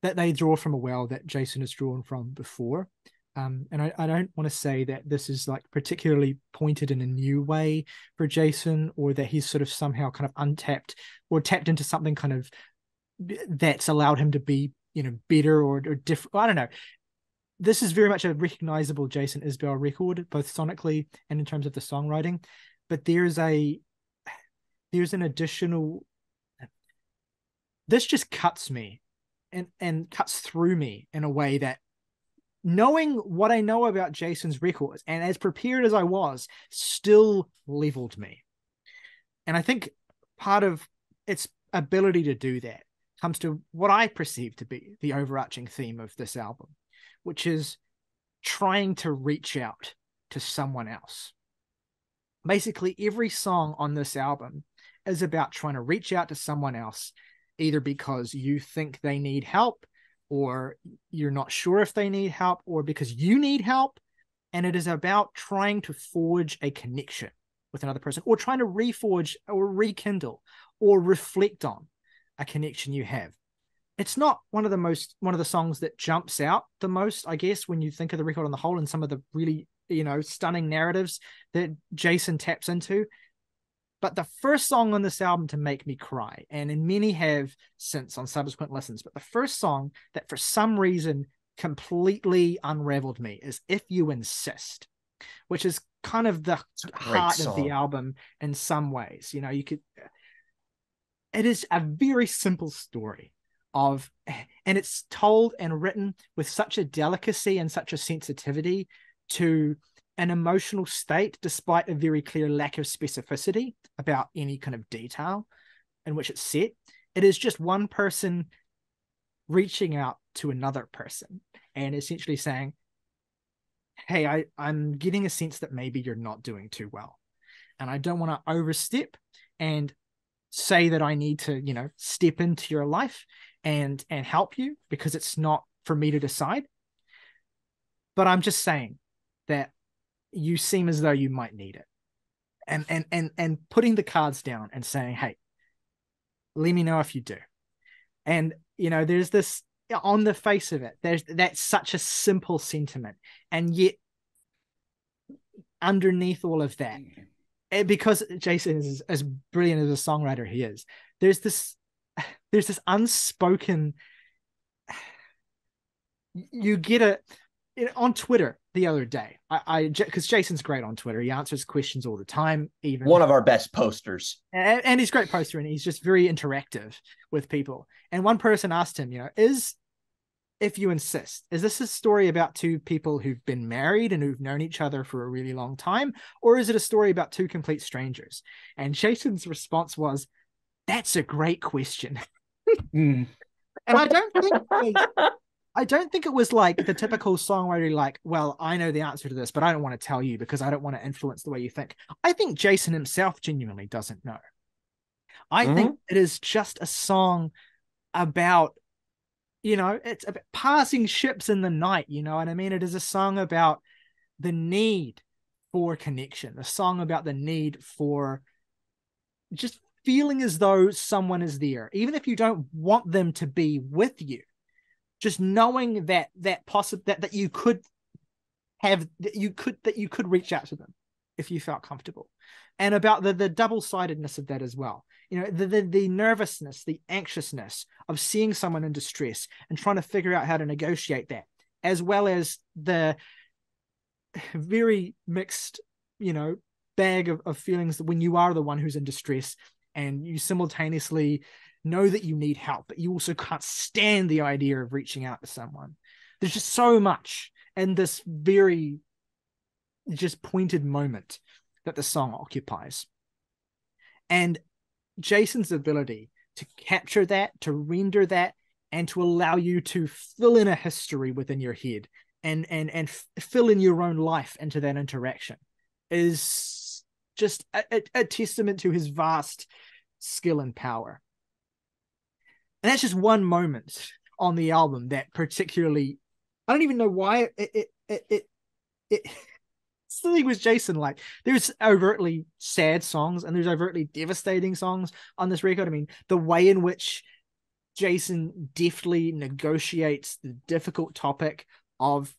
that they draw from a well that Jason has drawn from before. And I don't want to say that this is like particularly pointed in a new way for Jason, or that he's sort of somehow kind of untapped or tapped into something kind of that's allowed him to be, you know, better or different. I don't know. This is very much a recognizable Jason Isbell record, both sonically and in terms of the songwriting. But there's an additional, this just cuts me and cuts through me in a way that, knowing what I know about Jason's records, and as prepared as I was, still leveled me. And I think part of its ability to do that comes to what I perceive to be the overarching theme of this album, which is trying to reach out to someone else. Basically, every song on this album is about trying to reach out to someone else, either because you think they need help, or you're not sure if they need help, or because you need help. And it is about trying to forge a connection with another person, or trying to reforge or rekindle or reflect on a connection you have. It's not one of the songs that jumps out the most, I guess, when you think of the record on the whole and some of the really, you know, stunning narratives that Jason taps into. But the first song on this album to make me cry, and many have since on subsequent listens, but the first song that for some reason completely unraveled me is If You Insist, which is kind of the heart of the album in some ways. You know, it is a very simple story and it's told and written with such a delicacy and such a sensitivity to an emotional state, despite a very clear lack of specificity about any kind of detail in which it's set. It is just one person reaching out to another person and essentially saying, hey, I'm getting a sense that maybe you're not doing too well, and I don't want to overstep and say that I need to, you know, step into your life and help you, because it's not for me to decide. But I'm just saying that you seem as though you might need it, and putting the cards down and saying, hey, let me know if you do. And, you know, there's this, on the face of it, that's such a simple sentiment, and yet underneath all of that, because Jason is as brilliant as a songwriter he is, there's this unspoken, you get it on Twitter the other day, because Jason's great on Twitter. He answers questions all the time. Even one of our best posters, and he's a great poster, and he's just very interactive with people. And one person asked him, you know, If You Insist, is this a story about two people who've been married and who've known each other for a really long time, or is it a story about two complete strangers? And Jason's response was, that's a great question. And I don't think it was like the typical songwriter, like, well, I know the answer to this, but I don't want to tell you because I don't want to influence the way you think. I think Jason himself genuinely doesn't know. I think it is just a song about, you know, it's about passing ships in the night, you know what I mean? It is a song about the need for connection, a song about the need for just feeling as though someone is there, even if you don't want them to be with you. Just knowing that you could reach out to them if you felt comfortable, and about the double-sidedness of that as well. You know, the nervousness, the anxiousness of seeing someone in distress and trying to figure out how to negotiate that, as well as the very mixed, you know, bag of feelings when you are the one who's in distress and you simultaneously know that you need help, but you also can't stand the idea of reaching out to someone. There's just so much in this very just pointed moment that the song occupies. And Jason's ability to capture that, to render that, and to allow you to fill in a history within your head and fill in your own life into that interaction is just a testament to his vast skill and power. And that's just one moment on the album that particularly, I don't even know why it's the thing with Jason, like, there's overtly sad songs and there's overtly devastating songs on this record. I mean, the way in which Jason deftly negotiates the difficult topic of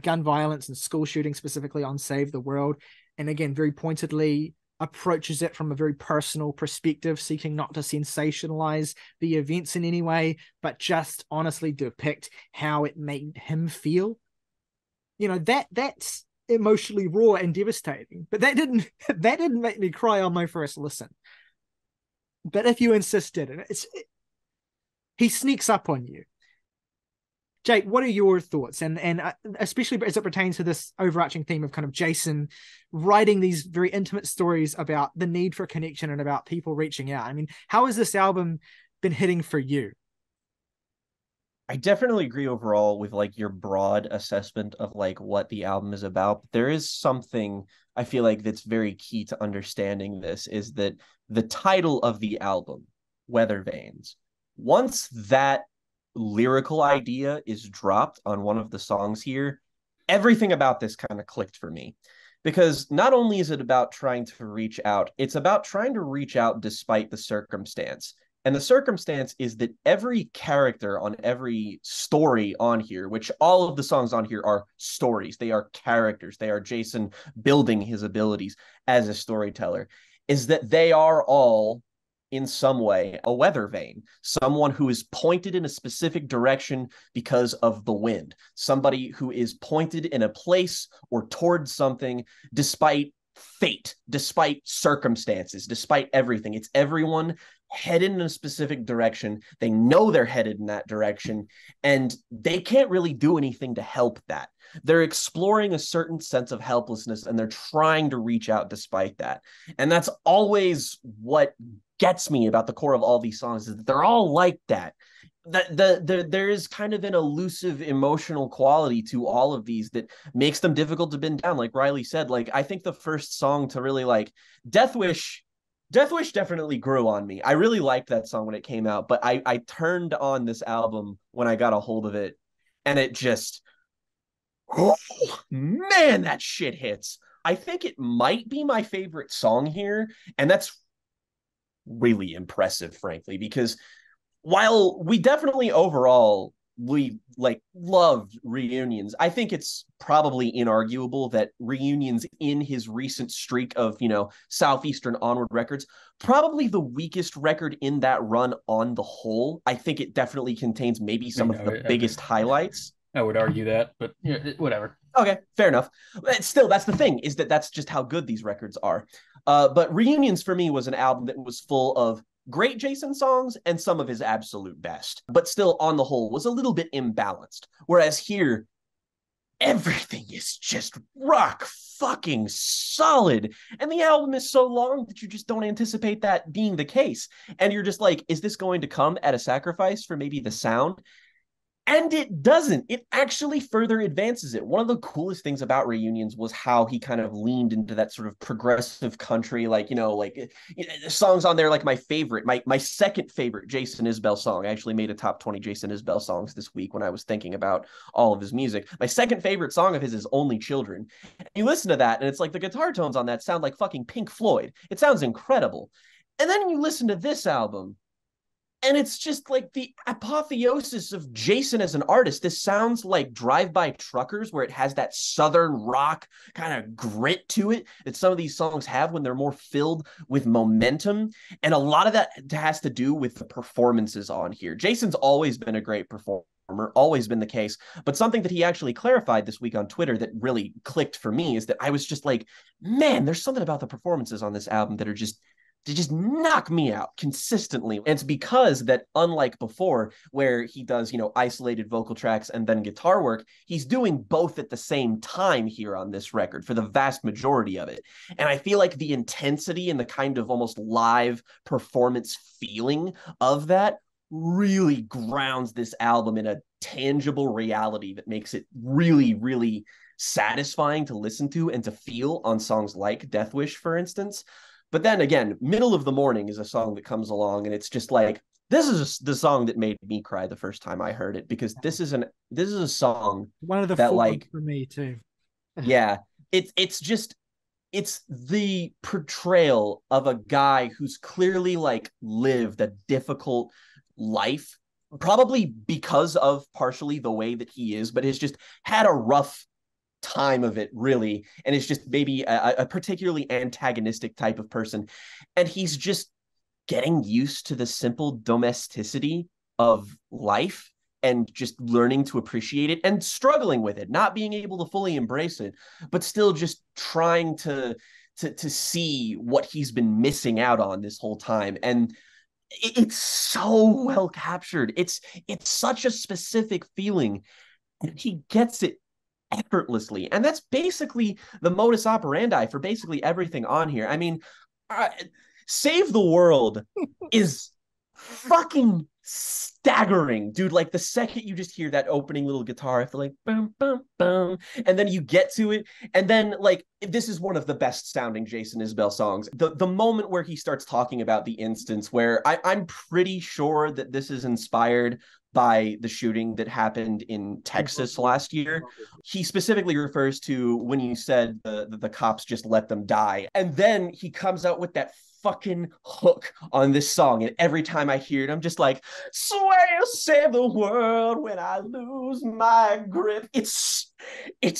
gun violence and school shooting, specifically on Save the World, and again, very pointedly approaches it from a very personal perspective, seeking not to sensationalize the events in any way, but just honestly depict how it made him feel. You know, that's emotionally raw and devastating, but that didn't make me cry on my first listen. But if you insisted, and he sneaks up on you. Jake, what are your thoughts? And especially as it pertains to this overarching theme of kind of Jason writing these very intimate stories about the need for connection and about people reaching out. I mean, how has this album been hitting for you? I definitely agree overall with like your broad assessment of like what the album is about. There is something I feel like that's very key to understanding this, is that the title of the album, Weathervanes, once that lyrical idea is dropped on one of the songs here, everything about this kind of clicked for me, because not only is it about trying to reach out, it's about trying to reach out despite the circumstance. And the circumstance is that every character on every story on here, which all of the songs on here are stories, they are characters, they are Jason building his abilities as a storyteller, is that they are all in some way a weather vane, someone who is pointed in a specific direction because of the wind, somebody who is pointed in a place or towards something despite fate, despite circumstances, despite everything. It's everyone headed in a specific direction. They know they're headed in that direction, and they can't really do anything to help that. They're exploring a certain sense of helplessness, and they're trying to reach out despite that. And that's always what gets me about the core of all these songs, is that they're all like that. There is kind of an elusive emotional quality to all of these that makes them difficult to pin down. Like Riley said, like, I think the first song to really like, Death Wish definitely grew on me. I really liked that song when it came out, but I turned on this album when I got a hold of it, and it just, oh man, that shit hits. I think it might be my favorite song here, and that's really impressive, frankly, because while we definitely overall loved Reunions, I think it's probably inarguable that Reunions, in his recent streak of, you know, Southeastern onward records, probably the weakest record in that run on the whole. I think it definitely contains maybe some of the biggest highlights. I would argue that, but yeah, whatever. Okay, fair enough. Still, that's the thing, is that that's just how good these records are. But Reunions for me was an album that was full of great Jason songs and some of his absolute best, but still on the whole was a little bit imbalanced. Whereas here, everything is just rock fucking solid. And the album is so long that you just don't anticipate that being the case. And you're just like, is this going to come at a sacrifice for maybe the sound? And it doesn't. It actually further advances it. One of the coolest things about Reunions was how he kind of leaned into that sort of progressive country, like, you know, like, you know, songs on there like my favorite, my second favorite Jason Isbell song. I actually made a top 20 Jason Isbell songs this week when I was thinking about all of his music. My second favorite song of his is Only Children. And you listen to that and it's like the guitar tones on that sound like fucking Pink Floyd. It sounds incredible. And then you listen to this album, and it's just like the apotheosis of Jason as an artist. This sounds like Drive-By Truckers, where it has that Southern rock kind of grit to it that some of these songs have when they're more filled with momentum. And a lot of that has to do with the performances on here. Jason's always been a great performer, always been the case. But something that he actually clarified this week on Twitter that really clicked for me is that I was just like, man, there's something about the performances on this album that are just, to just knock me out consistently. And it's because that, unlike before, where he does, you know, isolated vocal tracks and then guitar work, he's doing both at the same time here on this record for the vast majority of it. And I feel like the intensity and the kind of almost live performance feeling of that really grounds this album in a tangible reality that makes it really, really satisfying to listen to and to feel on songs like Death Wish, for instance. But then again, Middle of the Morning is a song that comes along, and it's just like, this is the song that made me cry the first time I heard it, because this is a song, one of the that like for me too. Yeah, it's just, it's the portrayal of a guy who's clearly like lived a difficult life, probably because of partially the way that he is, but has just had a rough time of it, really, and it's just maybe a particularly antagonistic type of person, and he's just getting used to the simple domesticity of life and just learning to appreciate it and struggling with it, not being able to fully embrace it, but still just trying to see what he's been missing out on this whole time. And it's so well captured. It's such a specific feeling, and he gets it effortlessly. And that's basically the modus operandi for basically everything on here. I mean, Save the World is fucking staggering, dude. Like the second you just hear that opening little guitar, after like boom, boom, boom, and then you get to it. And then like, this is one of the best sounding Jason Isbell songs. The moment where he starts talking about the instance where I'm pretty sure that this is inspired by the shooting that happened in Texas last year. He specifically refers to when you said the cops just let them die. And then he comes out with that fucking hook on this song. And every time I hear it, I'm just like, swear you'll save the world when I lose my grip. It's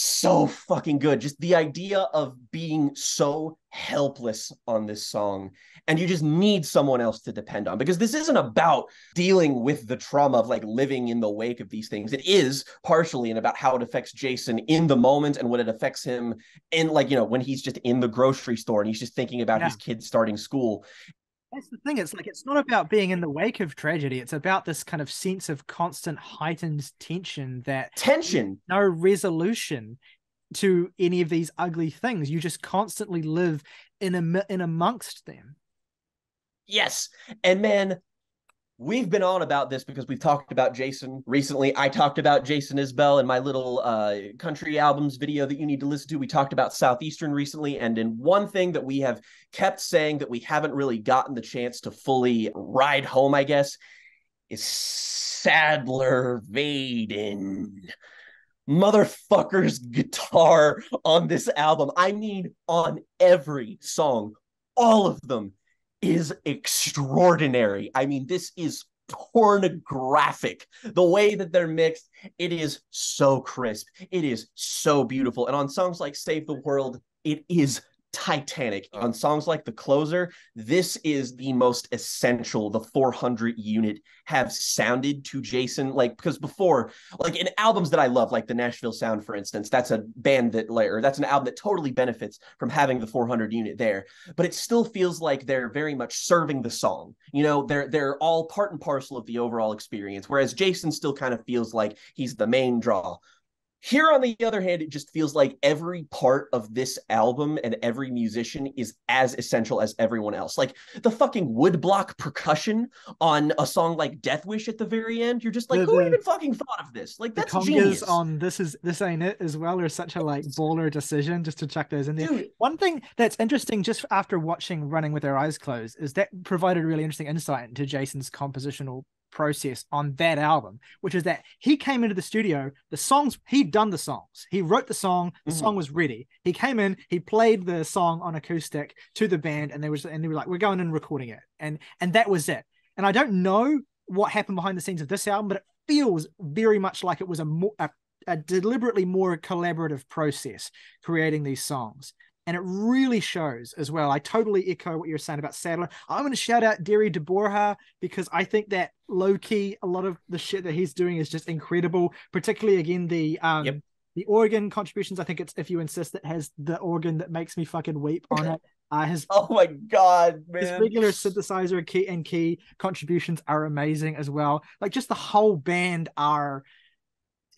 so fucking good. Just the idea of being so helpless on this song, and you just need someone else to depend on, because this isn't about dealing with the trauma of like living in the wake of these things. It is partially and about how it affects Jason in the moment and what it affects him in, like, you know, when he's just in the grocery store and he's just thinking about his kids starting school. That's the thing. It's like, it's not about being in the wake of tragedy. It's about this kind of sense of constant heightened tension, that no resolution to any of these ugly things. You just constantly live in amongst them. Yes. And man, we've been on about this because we've talked about Jason recently. I talked about Jason Isbell in my little country albums video that you need to listen to. We talked about Southeastern recently. And in one thing that we have kept saying that we haven't really gotten the chance to fully ride home, I guess, is Sadler Vaden. Motherfucker's guitar on this album, I mean, on every song, all of them, is extraordinary. I mean, this is pornographic. The way that they're mixed, it is so crisp. It is so beautiful. And on songs like Save the World, it is Titanic. On songs like The Closer, this is the most essential the 400 Unit have sounded to Jason. Like, because before, like in albums that I love, like the Nashville Sound, for instance, that's a band that, or that's an album that totally benefits from having the 400 Unit there, but it still feels like they're very much serving the song. You know, they're all part and parcel of the overall experience, whereas Jason still kind of feels like he's the main draw. Here, on the other hand, it just feels like every part of this album and every musician is as essential as everyone else. Like the fucking woodblock percussion on a song like Death Wish at the very end. You're just like, who even fucking thought of this? Like, that's genius. On This Ain't It as well are such a like baller decision just to chuck those in there. Dude. One thing that's interesting just after watching Running With Our Eyes Closed is that provided a really interesting insight into Jason's compositional process on that album, which is that he came into the studio, the songs, he'd done the songs, he wrote the song, the song was ready, he came in, he played the song on acoustic to the band, and they were like, we're going and recording it, and that was it. And I don't know what happened behind the scenes of this album, but it feels very much like it was a deliberately more collaborative process creating these songs. And it really shows as well. I totally echo what you're saying about Sadler. I'm going to shout out Derry de Borja because I think that low-key, a lot of the shit that he's doing is just incredible. Particularly, again, the organ contributions. I think it's If You Insist that has the organ that makes me fucking weep on it. Oh my God, man. His regular synthesizer key contributions are amazing as well. Like just the whole band are...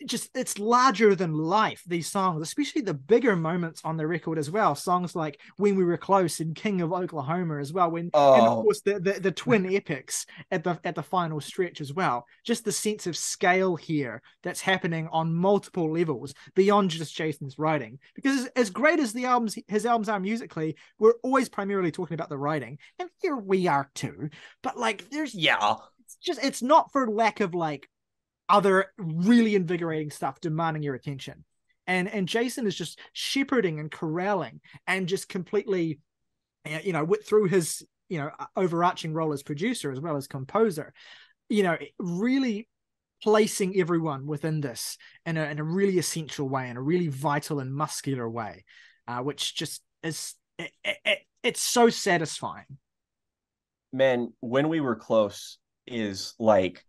just it's larger than life, these songs, especially the bigger moments on the record as well, songs like When We Were Close and King of Oklahoma as well, and of course the twin epics at the final stretch as well. Just the sense of scale here that's happening on multiple levels beyond just Jason's writing, because as great as his albums are musically, we're always primarily talking about the writing, and here we are too, but like there's it's not for lack of like other really invigorating stuff demanding your attention, and Jason is just shepherding and corralling and just completely, you know, through his, you know, overarching role as producer as well as composer, you know, really placing everyone within this in a really essential way, in a really vital and muscular way, which just is it's so satisfying. Man, When We Were Close is like,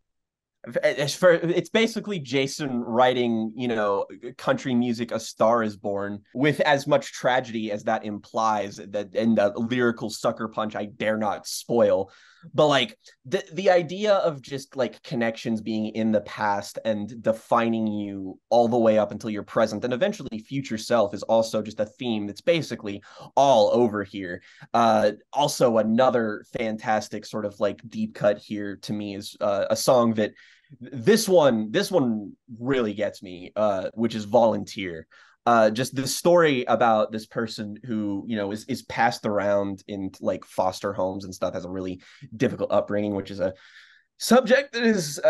it's basically Jason writing, you know, country music, A Star Is Born, with as much tragedy as that implies, and the lyrical sucker punch I dare not spoil. But like the idea of just like connections being in the past and defining you all the way up until your present and eventually future self is also just a theme that's basically all over here. Also another fantastic sort of like deep cut here to me is a song that this one really gets me, which is Volunteer. Just the story about this person who, you know, is passed around in like foster homes and stuff, has a really difficult upbringing, which is a subject that is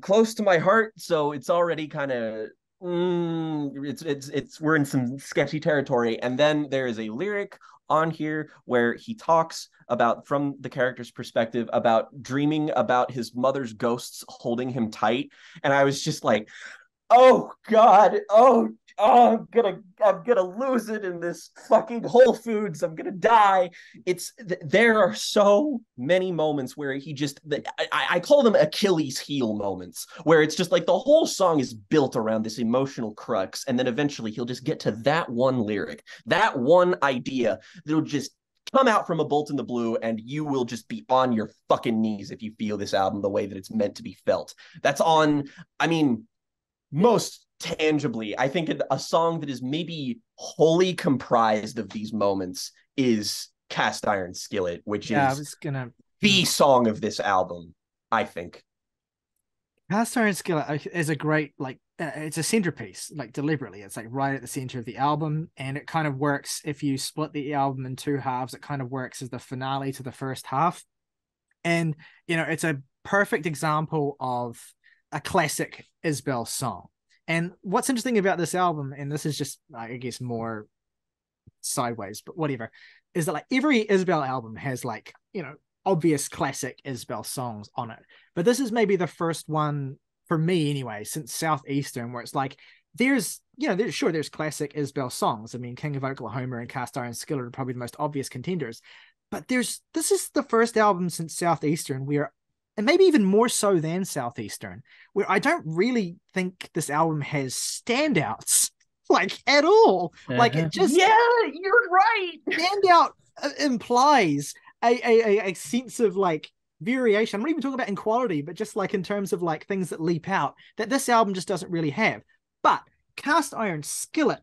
close to my heart. So it's already kind of we're in some sketchy territory. And then there is a lyric on here where he talks about, from the character's perspective, about dreaming about his mother's ghosts holding him tight. And I was just like, oh God, oh, I'm gonna lose it in this fucking Whole Foods. I'm gonna die. There are so many moments where he just, I call them Achilles heel moments, where it's just like the whole song is built around this emotional crux, and then eventually he'll just get to that one lyric, that one idea that'll just come out from a bolt in the blue, and you will just be on your fucking knees if you feel this album the way that it's meant to be felt. That's on, I mean, most tangibly, I think a song that is maybe wholly comprised of these moments is Cast Iron Skillet, which is the song of this album, I think. Cast Iron Skillet is a great, like, it's a centerpiece, like deliberately. It's like right at the center of the album, and it kind of works if you split the album in two halves. It kind of works as the finale to the first half. And, you know, it's a perfect example of a classic Isbell song. And what's interesting about this album, and this is just, I guess, more sideways, but whatever, is that like every Isbell album has like, you know, obvious classic Isbell songs on it. But this is maybe the first one, for me anyway, since Southeastern, where it's like, there's, you know, there's classic Isbell songs. I mean, King of Oklahoma and Cast Iron Skillet are probably the most obvious contenders. But this is the first album since Southeastern where, and maybe even more so than Southeastern, where I don't really think this album has standouts, like, at all. Like, it just... Yeah, you're right! Standout implies a sense of, like, variation. I'm not even talking about in quality, but just, like, in terms of, like, things that leap out, that this album just doesn't really have. But cast iron skillet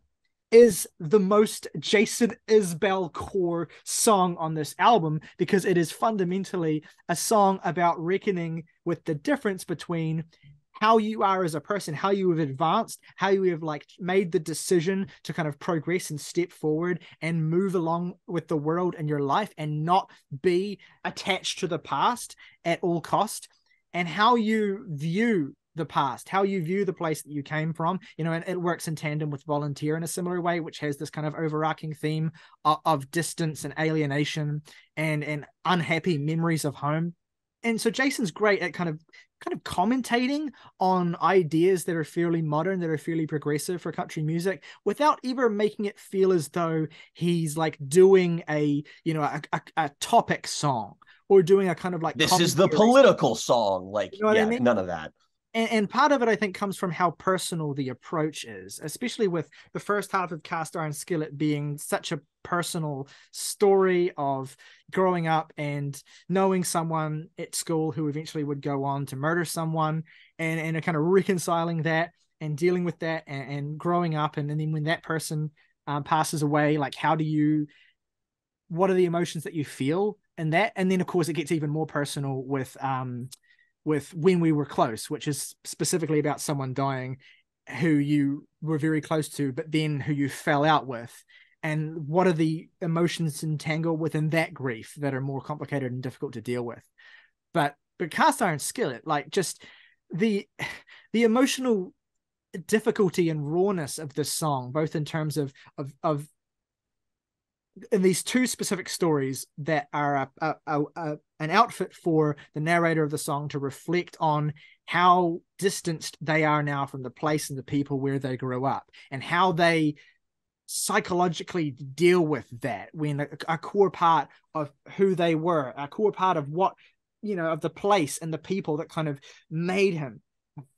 is the most Jason Isbell core song on this album, because it is fundamentally a song about reckoning with the difference between how you are as a person, how you have advanced, how you have like made the decision to kind of progress and step forward and move along with the world and your life and not be attached to the past at all cost, and how you view the past, how you view the place that you came from, you know. And it works in tandem with Volunteer in a similar way, which has this kind of overarching theme of distance and alienation and unhappy memories of home. And so Jason's great at kind of commentating on ideas that are fairly modern, that are fairly progressive for country music, without ever making it feel as though he's like doing a topic song or doing a kind of like, this is the political song. Like, you know what I mean? None of that. And part of it, I think, comes from how personal the approach is, especially with the first half of Cast Iron Skillet being such a personal story of growing up and knowing someone at school who eventually would go on to murder someone, and kind of reconciling that and dealing with that and growing up. And then when that person passes away, like, what are the emotions that you feel in that? And then, of course, it gets even more personal with When We Were Close, which is specifically about someone dying who you were very close to, but then who you fell out with. And what are the emotions entangled within that grief that are more complicated and difficult to deal with? But Cast Iron Skillet, like, just the emotional difficulty and rawness of this song, both in terms of in these two specific stories that are an outfit for the narrator of the song to reflect on how distanced they are now from the place and the people where they grew up, and how they psychologically deal with that when a core part of who they were, a core part of what, you know, of the place and the people that kind of made him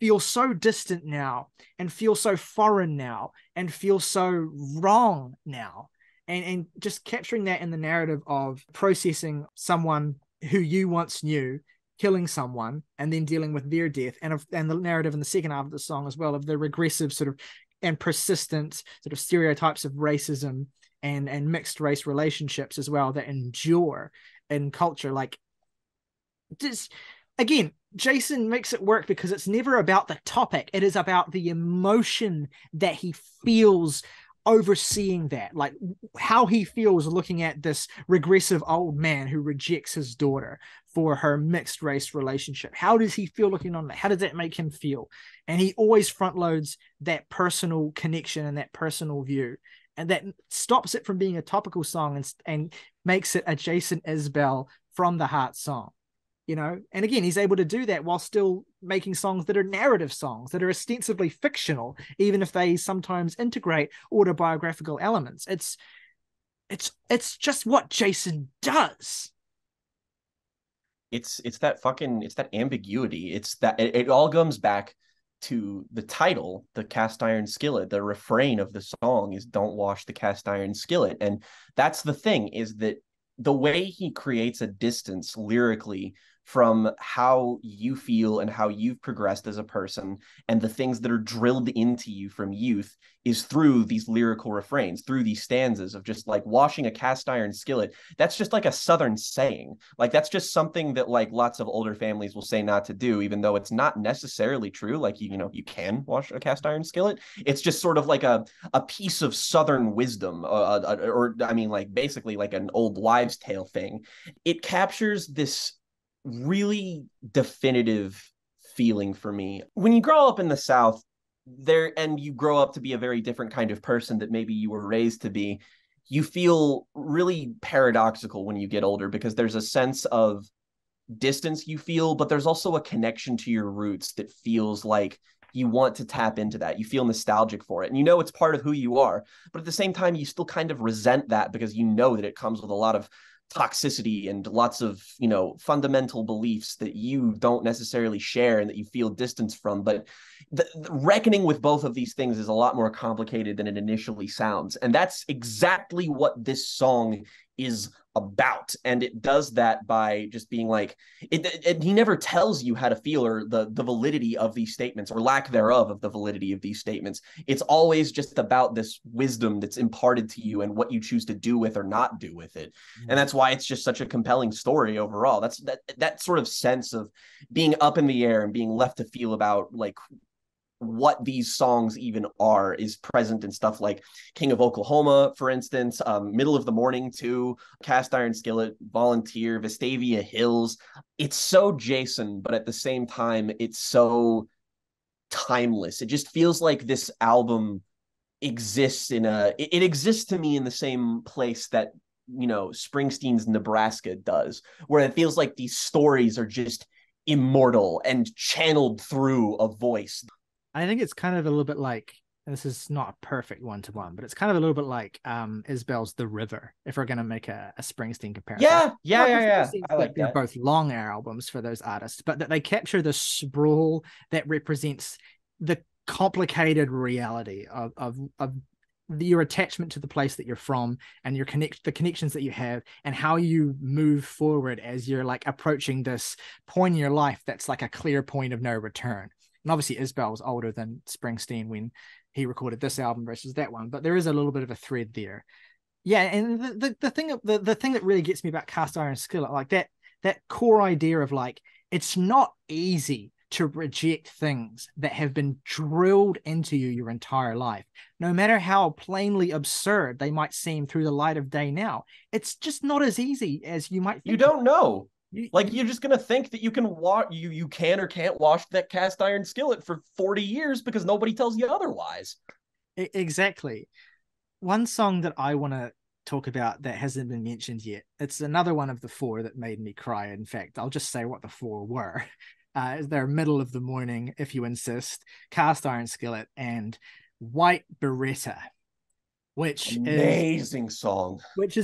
feel so distant now, and feel so foreign now, and feel so wrong now. And just capturing that in the narrative of processing someone who you once knew, killing someone, and then dealing with their death, and the narrative in the second half of the song as well, of the regressive sort of and persistent sort of stereotypes of racism and mixed race relationships as well that endure in culture. Like, just again, Jason makes it work because it's never about the topic. It is about the emotion that he feels overseeing that, like how he feels looking at this regressive old man who rejects his daughter for her mixed race relationship. How does he feel looking on that? How does that make him feel? And he always front loads that personal connection and that personal view, and that stops it from being a topical song and makes it a Jason Isbell from the heart song. You know, and again, he's able to do that while still making songs that are narrative songs, that are ostensibly fictional, even if they sometimes integrate autobiographical elements. It's just what Jason does. It's that fucking, it's that ambiguity. It's that it all comes back to the title, the cast iron skillet. The refrain of the song is "Don't wash the cast iron skillet," and that's the thing, is that the way he creates a distance lyrically from how you feel and how you've progressed as a person and the things that are drilled into you from youth is through these lyrical refrains, through these stanzas of just like washing a cast iron skillet. That's just like a Southern saying. Like, that's just something that like lots of older families will say not to do, even though it's not necessarily true. Like, you know, you can wash a cast iron skillet. It's just sort of like a piece of Southern wisdom, or I mean, like basically like an old wives' tale thing. It captures this really definitive feeling for me. When you grow up in the South there and you grow up to be a very different kind of person that maybe you were raised to be, you feel really paradoxical when you get older, because there's a sense of distance you feel, but there's also a connection to your roots that feels like you want to tap into that. You feel nostalgic for it, and you know it's part of who you are, but at the same time you still kind of resent that, because you know that it comes with a lot of toxicity and lots of, you know, fundamental beliefs that you don't necessarily share and that you feel distance from. But the reckoning with both of these things is a lot more complicated than it initially sounds, and that's exactly what this song is about. And it does that by just being like, he never tells you how to feel or the validity of these statements, or lack thereof of the validity of these statements. It's always just about this wisdom that's imparted to you and what you choose to do with or not do with it. And that's why it's just such a compelling story overall. That's that sort of sense of being up in the air and being left to feel about like what these songs even are is present in stuff like King of Oklahoma, for instance, Middle of the Morning too, Cast Iron Skillet, Volunteer, Vestavia Hills. It's so Jason, but at the same time, it's so timeless. It just feels like this album exists it exists to me in the same place that, you know, Springsteen's Nebraska does, where it feels like these stories are just immortal and channeled through a voice. I think it's kind of a little bit like, and this is not a perfect one-to-one, but it's kind of a little bit like Isbell's The River, if we're going to make a Springsteen comparison. Yeah. I like that. They're both long air albums for those artists, but that they capture the sprawl that represents the complicated reality of your attachment to the place that you're from and your the connections that you have and how you move forward as you're like approaching this point in your life that's like a clear point of no return. And obviously Isbell was older than Springsteen when he recorded this album versus that one, but there is a little bit of a thread there. Yeah, and the thing that really gets me about Cast Iron Skillet, like that core idea of like, it's not easy to reject things that have been drilled into you your entire life, no matter how plainly absurd they might seem through the light of day now. It's just not as easy as you might think. You don't know. Like, you're just going to think that you can you can or can't wash that cast iron skillet for 40 years because nobody tells you otherwise. Exactly. One song that I want to talk about that hasn't been mentioned yet, it's another one of the four that made me cry. In fact, I'll just say what the four were. They're Middle of the Morning, If You Insist, Cast Iron Skillet, and White Beretta, which is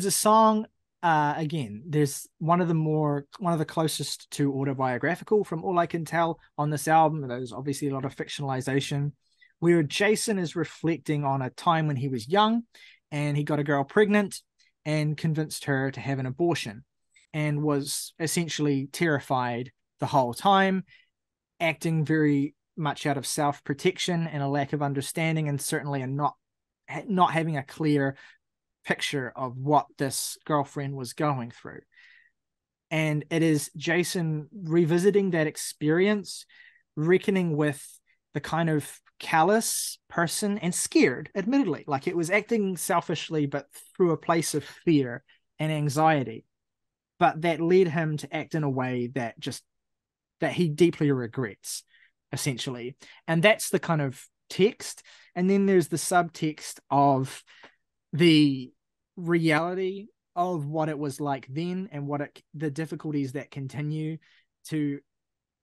a song. Again, there's one of the closest to autobiographical from all I can tell on this album. There's obviously a lot of fictionalization where Jason is reflecting on a time when he was young and he got a girl pregnant and convinced her to have an abortion and was essentially terrified the whole time, acting very much out of self-protection and a lack of understanding, and certainly not having a clear picture of what this girlfriend was going through. And it is Jason revisiting that experience, reckoning with the kind of callous person and scared, admittedly, like it was acting selfishly, but through a place of fear and anxiety. But that led him to act in a way that he deeply regrets, essentially. And that's the kind of text. And then there's the subtext of the reality of what it was like then and the difficulties that continue to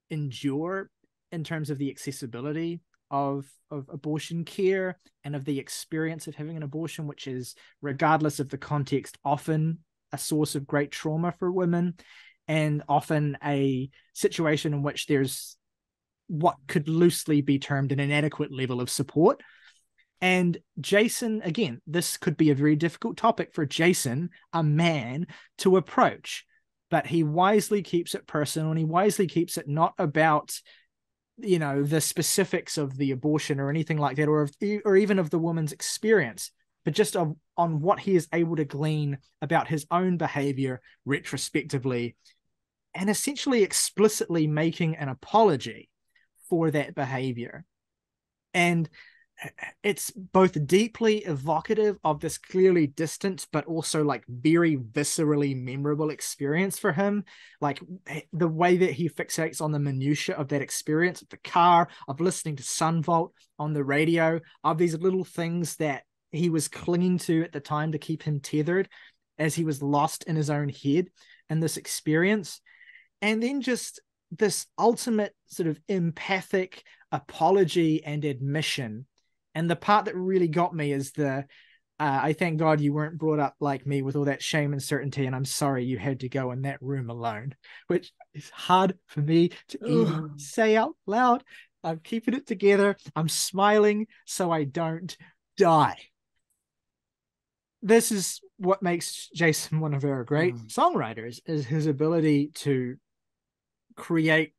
endure in terms of the accessibility of abortion care and of the experience of having an abortion, which is, regardless of the context, often a source of great trauma for women, and often a situation in which there's what could loosely be termed an inadequate level of support. And Jason, again, this could be a very difficult topic for Jason, a man, to approach, but he wisely keeps it personal, and he wisely keeps it not about, you know, the specifics of the abortion or anything like that, or even of the woman's experience, but just on what he is able to glean about his own behavior retrospectively, and essentially explicitly making an apology for that behavior. And it's both deeply evocative of this clearly distant, but also like very viscerally memorable experience for him. Like the way that he fixates on the minutiae of that experience, of the car, of listening to Sunvolt on the radio, of these little things that he was clinging to at the time to keep him tethered as he was lost in his own head and this experience. And then just this ultimate sort of empathic apology and admission. And the part that really got me is I thank God you weren't brought up like me with all that shame and certainty, and I'm sorry you had to go in that room alone, which is hard for me to even say out loud. I'm keeping it together. I'm smiling so I don't die. This is what makes Jason one of our great songwriters is his ability to create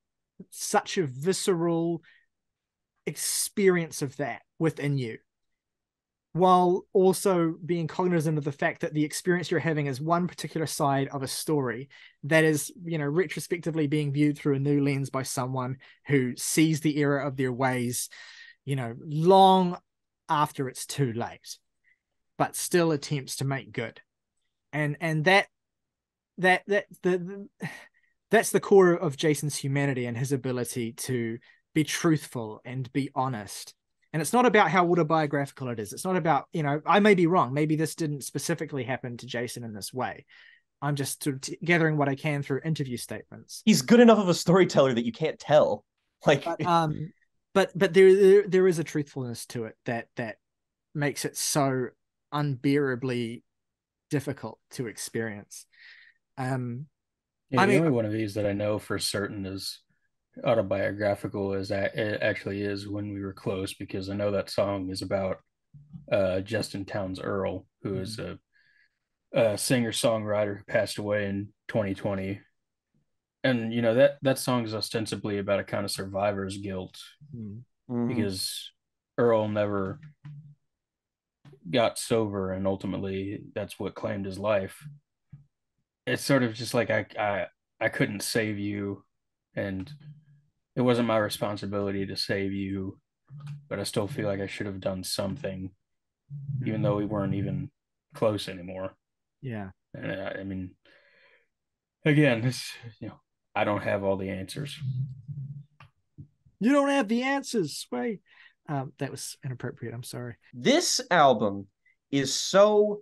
such a visceral experience of that within you, while also being cognizant of the fact that the experience you're having is one particular side of a story that is, you know, retrospectively being viewed through a new lens by someone who sees the error of their ways, you know, long after it's too late, but still attempts to make good. And that's the core of Jason's humanity and his ability to be truthful and be honest. And it's not about how autobiographical it is. It's not about, you know, I may be wrong. Maybe this didn't specifically happen to Jason in this way. I'm just sort of gathering what I can through interview statements. He's good enough of a storyteller that you can't tell. Like, but there is a truthfulness to it that makes it so unbearably difficult to experience. Yeah, the only one of these that I know for certain is autobiographical is it actually is When We Were Close, because I know that song is about Justin Towns Earle, who is a singer-songwriter who passed away in 2020. And you know that song is ostensibly about a kind of survivor's guilt, because Earle never got sober, and ultimately that's what claimed his life. It's sort of just like I couldn't save you, and it wasn't my responsibility to save you, but I still feel like I should have done something, even though we weren't even close anymore. Yeah. And I mean, again, this, you know, I don't have all the answers. You don't have the answers, Sway. That was inappropriate. I'm sorry. This album is so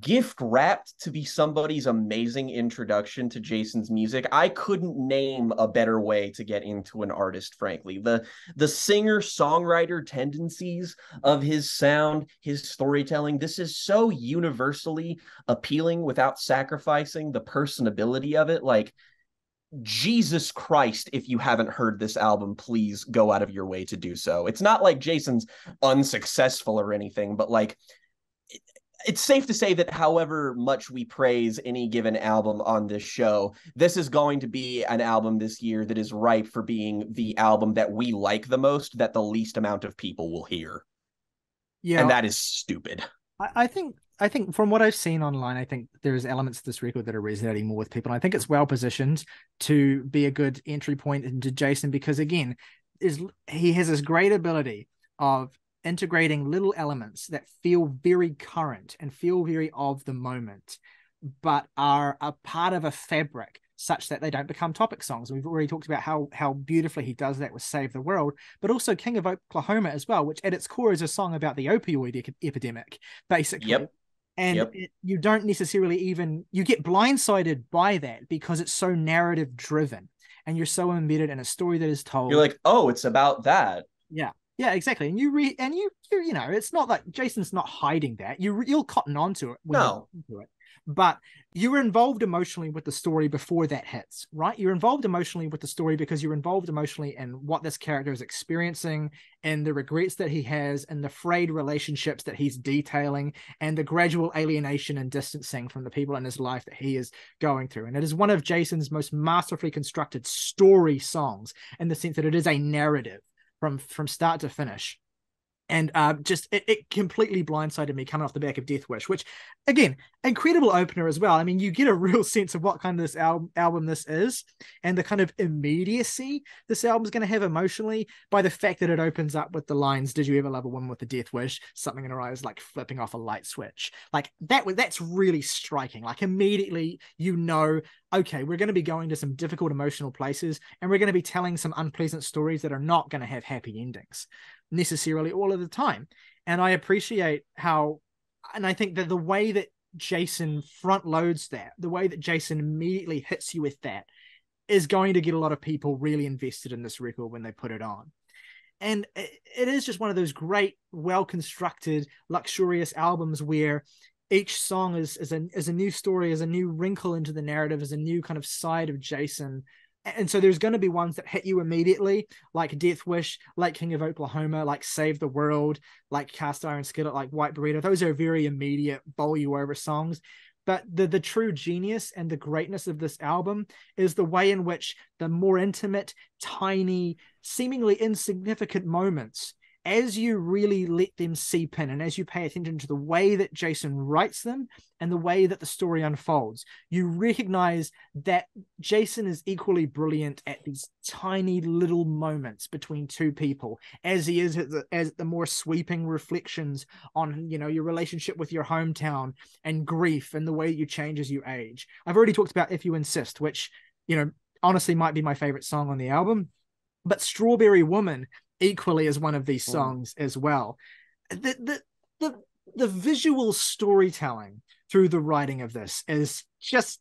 gift-wrapped to be somebody's amazing introduction to Jason's music. I couldn't name a better way to get into an artist, frankly. The singer-songwriter tendencies of his sound, his storytelling, this is so universally appealing without sacrificing the personability of it. Like, Jesus Christ, if you haven't heard this album, please go out of your way to do so. It's not like Jason's unsuccessful or anything, but like, it's safe to say that however much we praise any given album on this show, this is going to be an album this year that is ripe for being the album that we like the most, that the least amount of people will hear. Yeah. And that is stupid. I think from what I've seen online, I think there's elements of this record that are resonating more with people. I think it's well positioned to be a good entry point into Jason, because again, he has this great ability of integrating little elements that feel very current and feel very of the moment, but are a part of a fabric such that they don't become topic songs. We've already talked about how beautifully he does that with Save the World, but also King of Oklahoma as well, which at its core is a song about the opioid epidemic, basically. Yep. And you don't necessarily even, you get blindsided by that because it's so narrative driven and you're so embedded in a story that is told. You're like, oh, it's about that. Yeah. Yeah, exactly. And you know, it's not like Jason's not hiding that. You'll cotton onto it when you're into it. But you were involved emotionally with the story before that hits, right? You're involved emotionally with the story because you're involved emotionally in what this character is experiencing and the regrets that he has and the frayed relationships that he's detailing and the gradual alienation and distancing from the people in his life that he is going through. And it is one of Jason's most masterfully constructed story songs in the sense that it is a narrative from start to finish. And it completely blindsided me coming off the back of Death Wish, which again, incredible opener as well. I mean, you get a real sense of what kind of this album this is and the kind of immediacy this album's going to have emotionally by the fact that it opens up with the lines, "Did you ever love a woman with a death wish? Something in her eyes like flipping off a light switch." Like that's really striking. Like immediately, you know, okay, we're going to be going to some difficult emotional places and we're going to be telling some unpleasant stories that are not going to have happy endings necessarily all of the time. And I appreciate how, and I think that the way that Jason front loads that, the way that Jason immediately hits you with that is going to get a lot of people really invested in this record when they put it on. And it is just one of those great, well-constructed, luxurious albums where each song is a new story, is a new wrinkle into the narrative, is a new kind of side of Jason And so there's going to be ones that hit you immediately, like Death Wish, like King of Oklahoma, like Save the World, like Cast Iron Skillet, like White Burrito. Those are very immediate, bowl you over songs. But the true genius and the greatness of this album is the way in which the more intimate, tiny, seemingly insignificant moments, as you really let them seep in and as you pay attention to the way that Jason writes them and the way that the story unfolds, you recognize that Jason is equally brilliant at these tiny little moments between two people, as he is at the more sweeping reflections on, you know, your relationship with your hometown and grief and the way you change as you age. I've already talked about If You Insist, which, you know, honestly might be my favorite song on the album, but Strawberry Woman equally as one of these songs as well. The visual storytelling through the writing of this is just...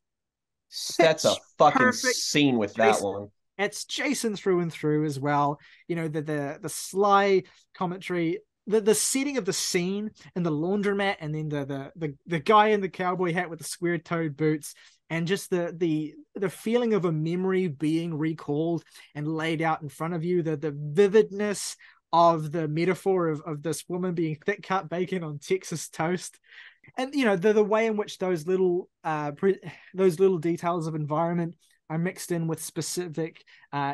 That's a fucking scene with that one. It's Jason through and through as well. You know, the sly commentary, the setting of the scene and the laundromat, and then the guy in the cowboy hat with the square-toed boots, and just the feeling of a memory being recalled and laid out in front of you, the vividness of the metaphor of this woman being thick-cut bacon on Texas toast. And, you know, the way in which those little details of environment are mixed in with specific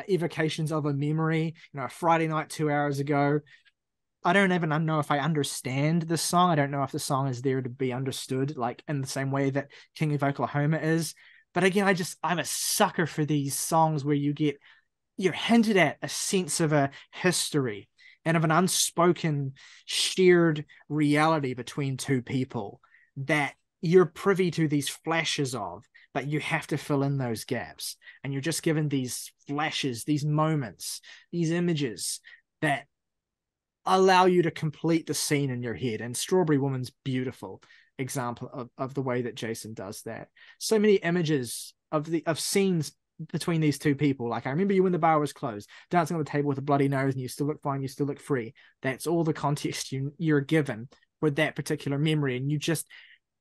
evocations of a memory. You know, Friday night 2 hours ago. I don't even know if I understand this song. I don't know if the song is there to be understood, like in the same way that King of Oklahoma is. But again, I'm a sucker for these songs where you're hinted at a sense of a history and of an unspoken shared reality between two people that you're privy to these flashes of, but you have to fill in those gaps. And you're just given these flashes, these moments, these images that allow you to complete the scene in your head. And Strawberry Woman's beautiful example of the way that Jason does that. So many images of scenes between these two people. Like, I remember you when the bar was closed, dancing on the table with a bloody nose, and you still look fine, you still look free. That's all the context you're given with that particular memory. And you just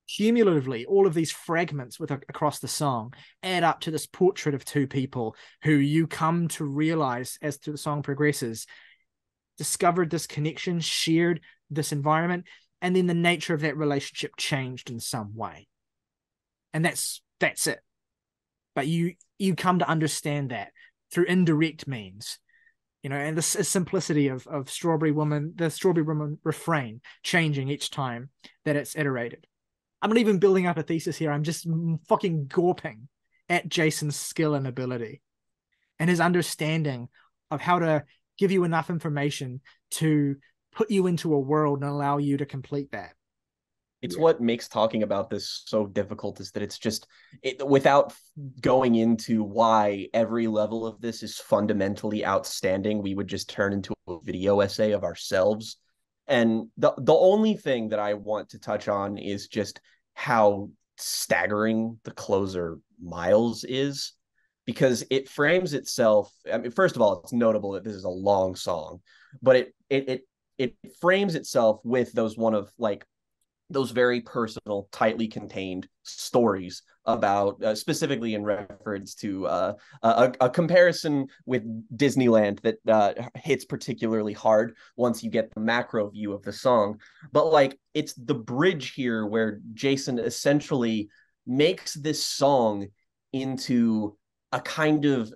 cumulatively, all of these fragments across the song add up to this portrait of two people who you come to realize as the song progresses, discovered this connection, shared this environment, and then the nature of that relationship changed in some way. And that's it. But you come to understand that through indirect means, you know, and the simplicity of Strawberry Woman, the Strawberry Woman refrain changing each time that it's iterated. I'm not even building up a thesis here. I'm just fucking gawping at Jason's skill and ability and his understanding of how to give you enough information to put you into a world and allow you to complete that. It's what makes talking about this so difficult, is that it's just, without going into why every level of this is fundamentally outstanding, we would just turn into a video essay of ourselves. And the only thing that I want to touch on is just how staggering the closer Miles is. Because it frames itself, I mean, first of all, it's notable that this is a long song, but it frames itself with those very personal, tightly contained stories about, specifically in reference to a comparison with Disneyland that hits particularly hard once you get the macro view of the song. But like, it's the bridge here where Jason essentially makes this song into a kind of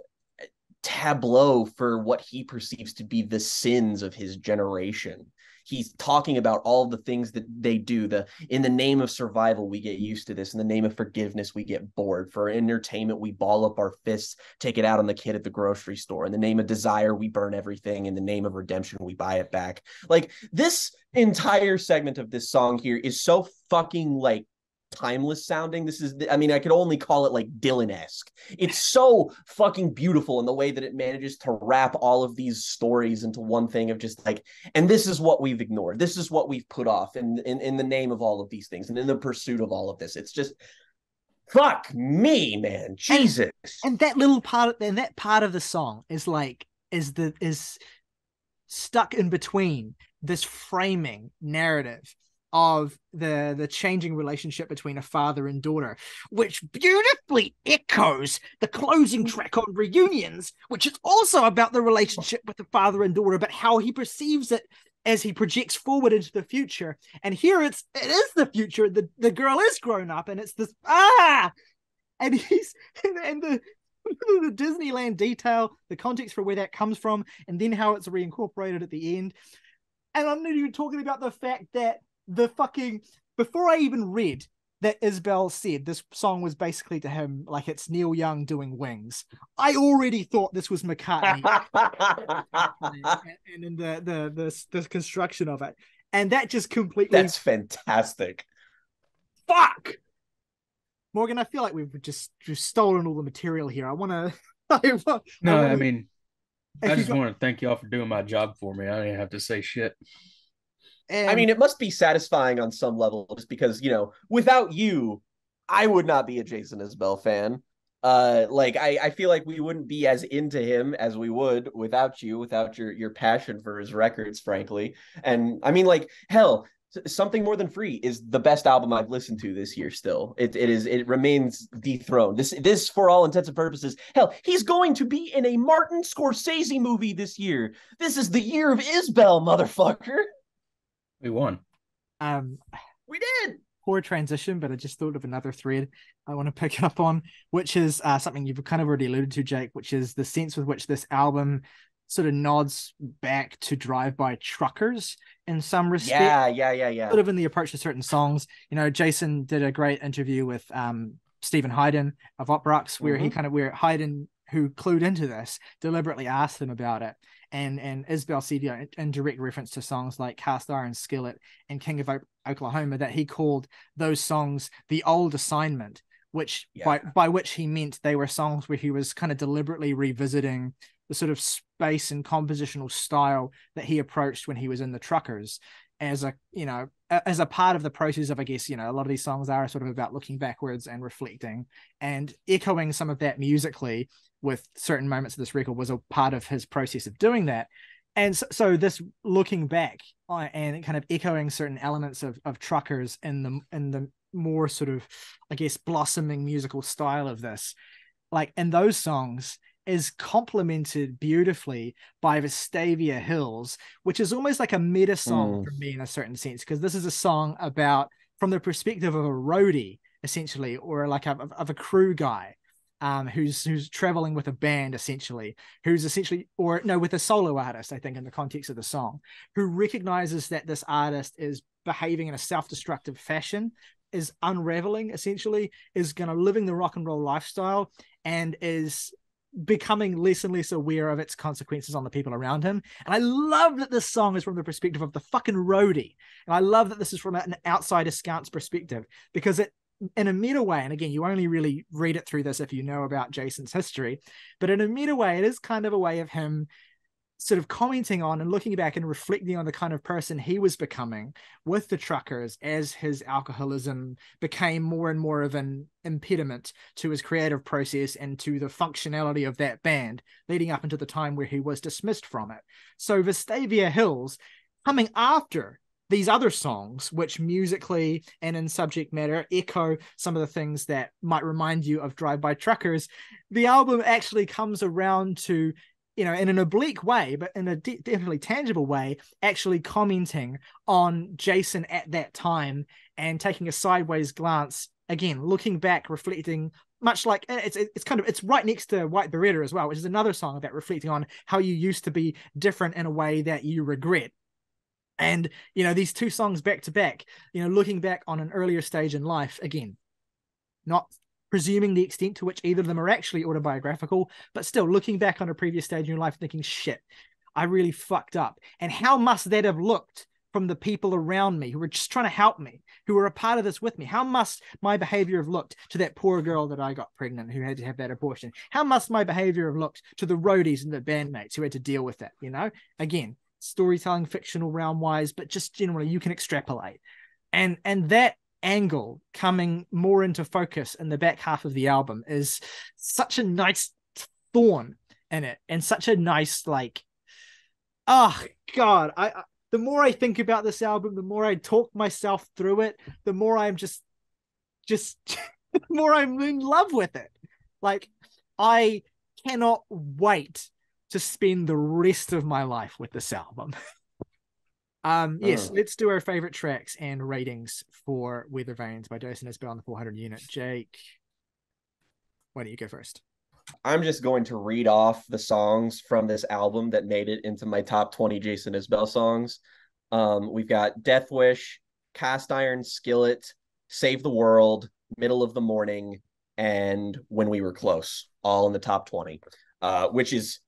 tableau for what he perceives to be the sins of his generation. He's talking about all the things that they do. In the name of survival, we get used to this. In the name of forgiveness, we get bored. For entertainment, we ball up our fists, take it out on the kid at the grocery store. In the name of desire, we burn everything. In the name of redemption, we buy it back. Like, this entire segment of this song here is so fucking, like, timeless sounding. This is, I mean, I could only call it like Dylan-esque. It's so fucking beautiful in the way that it manages to wrap all of these stories into one thing of just like, and this is what we've ignored. This is what we've put off in the name of all of these things and in the pursuit of all of this. It's just, fuck me, man. Jesus. And that little part, and that part of the song is like, is stuck in between this framing narrative of the changing relationship between a father and daughter, which beautifully echoes the closing track on Reunions, which is also about the relationship with the father and daughter, but how he perceives it as he projects forward into the future. And here it is the future. The girl is grown up, and it's this and the Disneyland detail, the context for where that comes from, and then how it's reincorporated at the end. And I'm not even talking about the fact that the fucking, before I even read that Isbell said this song was basically to him like it's Neil Young doing Wings, I already thought this was McCartney and in the construction of it, and that just completely, that's fantastic. Fuck, Morgan, I feel like we've just stolen all the material here. I just want to thank y'all for doing my job for me. I didn't have to say shit. And I mean, it must be satisfying on some level, just because, you know, without you, I would not be a Jason Isbell fan. I feel like we wouldn't be as into him as we would without you, without your passion for his records, frankly. And I mean, like, hell, Something More Than Free is the best album I've listened to this year still. It remains dethroned. This for all intents and purposes, hell, he's going to be in a Martin Scorsese movie this year. This is the year of Isbell, motherfucker. We won. We did. Poor transition, but I just thought of another thread I want to pick up on, which is something you've kind of already alluded to, Jake, which is the sense with which this album sort of nods back to Drive-By Truckers in some respect. Yeah. Sort of in the approach to certain songs. You know, Jason did a great interview with Stephen Hyden of Oprux, where he kind of, where Hyden, who clued into this, deliberately asked him about it. And Isbell said, you know, in direct reference to songs like Cast Iron Skillet and King of Oklahoma, that he called those songs the old assignment, which by which he meant they were songs where he was kind of deliberately revisiting the sort of space and compositional style that he approached when he was in the Truckers, as a, you know, as a part of the process of, I guess, you know, a lot of these songs are sort of about looking backwards and reflecting, and echoing some of that musically with certain moments of this record was a part of his process of doing that. And so this looking back and kind of echoing certain elements of Truckers in the more sort of, I guess, blossoming musical style of this, like in those songs, is complemented beautifully by Vestavia Hills, which is almost like a meta song for me in a certain sense, because this is a song about, from the perspective of a roadie, essentially, or like of a crew guy who's traveling with a band, essentially, with a solo artist, I think, in the context of the song, who recognizes that this artist is behaving in a self-destructive fashion, is unraveling, essentially, is going to living the rock and roll lifestyle, and is becoming less and less aware of its consequences on the people around him. And I love that this song is from the perspective of the fucking roadie, and I love that this is from an outsider scout's perspective, because it, in a meta way, and again, you only really read it through this if you know about Jason's history, but in a meta way, it is kind of a way of him sort of commenting on and looking back and reflecting on the kind of person he was becoming with the Truckers as his alcoholism became more and more of an impediment to his creative process and to the functionality of that band, leading up into the time where he was dismissed from it. So Vestavia Hills, coming after these other songs, which musically and in subject matter echo some of the things that might remind you of Drive-By Truckers, the album actually comes around to, you know, in an oblique way, but in a definitely tangible way, actually commenting on Jason at that time and taking a sideways glance, again, looking back, reflecting, much like it's right next to White Beretta as well, which is another song about reflecting on how you used to be different in a way that you regret. And, you know, these two songs back to back, you know, looking back on an earlier stage in life, again, not presuming the extent to which either of them are actually autobiographical, but still looking back on a previous stage in your life thinking, shit, I really fucked up. And how must that have looked from the people around me who were just trying to help me, who were a part of this with me? How must my behavior have looked to that poor girl that I got pregnant who had to have that abortion? How must my behavior have looked to the roadies and the bandmates who had to deal with that? You know, again, storytelling, fictional realm-wise, but just generally you can extrapolate. And that angle coming more into focus in the back half of the album is such a nice thorn in it, and such a nice, like, oh god, I the more I think about this album, the more I talk myself through it, the more I'm just the more I'm in love with it. Like, I cannot wait to spend the rest of my life with this album. Yes, let's do our favorite tracks and ratings for Weathervanes by Jason Isbell on the 400 Unit. Jake, why don't you go first? I'm just going to read off the songs from this album that made it into my top 20 Jason Isbell songs. We've got Death Wish, Cast Iron Skillet, Save the World, Middle of the Morning, and When We Were Close, all in the top 20, which is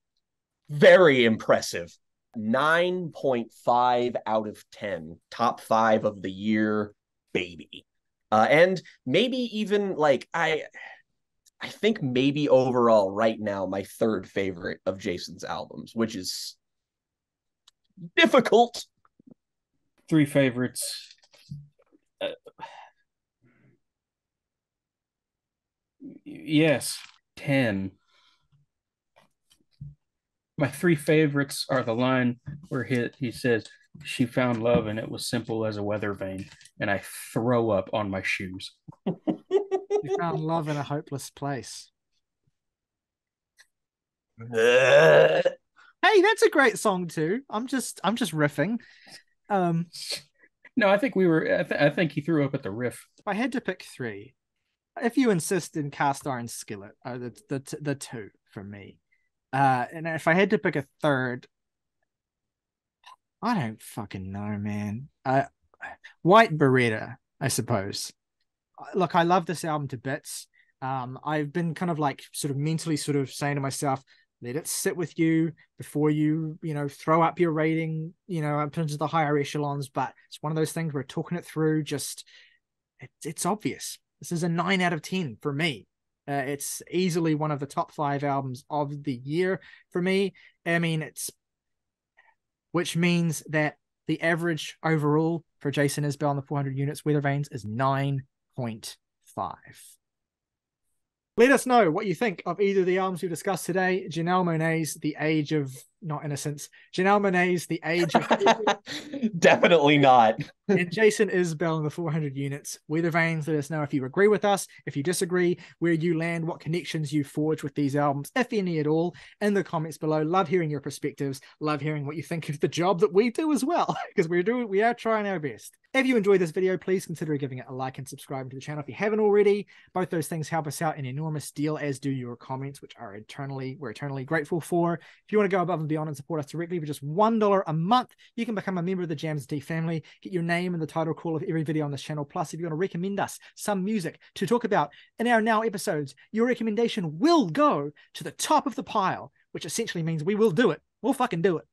very impressive. 9.5 out of 10, top 5 of the year, baby. And maybe even like I think maybe overall right now my third favorite of Jason's albums, which is difficult. Three favorites. Yes, 10. My three favorites are the line where he says, "She found love and it was simple as a weather vane," and I throw up on my shoes. You found love in a hopeless place. Hey, that's a great song too. I'm just riffing. No, I think we were. I think he threw up at the riff. If I had to pick three, if you insist, in Cast Iron Skillet are the two for me. And if I had to pick a third, I don't fucking know, man. White Beretta, I suppose. Look, I love this album to bits. I've been kind of like sort of mentally sort of saying to myself, let it sit with you before you throw up your rating, up into the higher echelons. But it's one of those things we're talking it through. Just it's obvious. This is a 9 out of 10 for me. It's easily one of the top 5 albums of the year for me. I mean, which means that the average overall for Jason Isbell on the 400 Units Weathervanes is 9.5. Let us know what you think of either of the albums we discussed today. Janelle Monae's The Age of Not Innocence, Janelle Monae's The Age of Definitely Not, and Jason Isbell and the 400 Units Weathervanes. Let us know if you agree with us, if you disagree, where you land, what connections you forge with these albums, if any at all, in the comments below. Love hearing your perspectives. Love hearing what you think of the job that we do as well, because we are trying our best. If you enjoyed this video, please consider giving it a like and subscribing to the channel if you haven't already. Both those things help us out an enormous deal, as do your comments, which we're eternally grateful for. If you want to go above and beyond and support us directly for just $1 a month, you can become a member of the Jams & Tea family, get your name in the title call of every video on this channel. Plus, if you want to recommend us some music to talk about in our now episodes, your recommendation will go to the top of the pile, which essentially means we will do it. We'll fucking do it.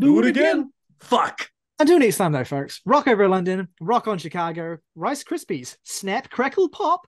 Do it again. Fuck. Until next time, though, folks, rock over London, rock on Chicago, Rice Krispies, snap, crackle, pop,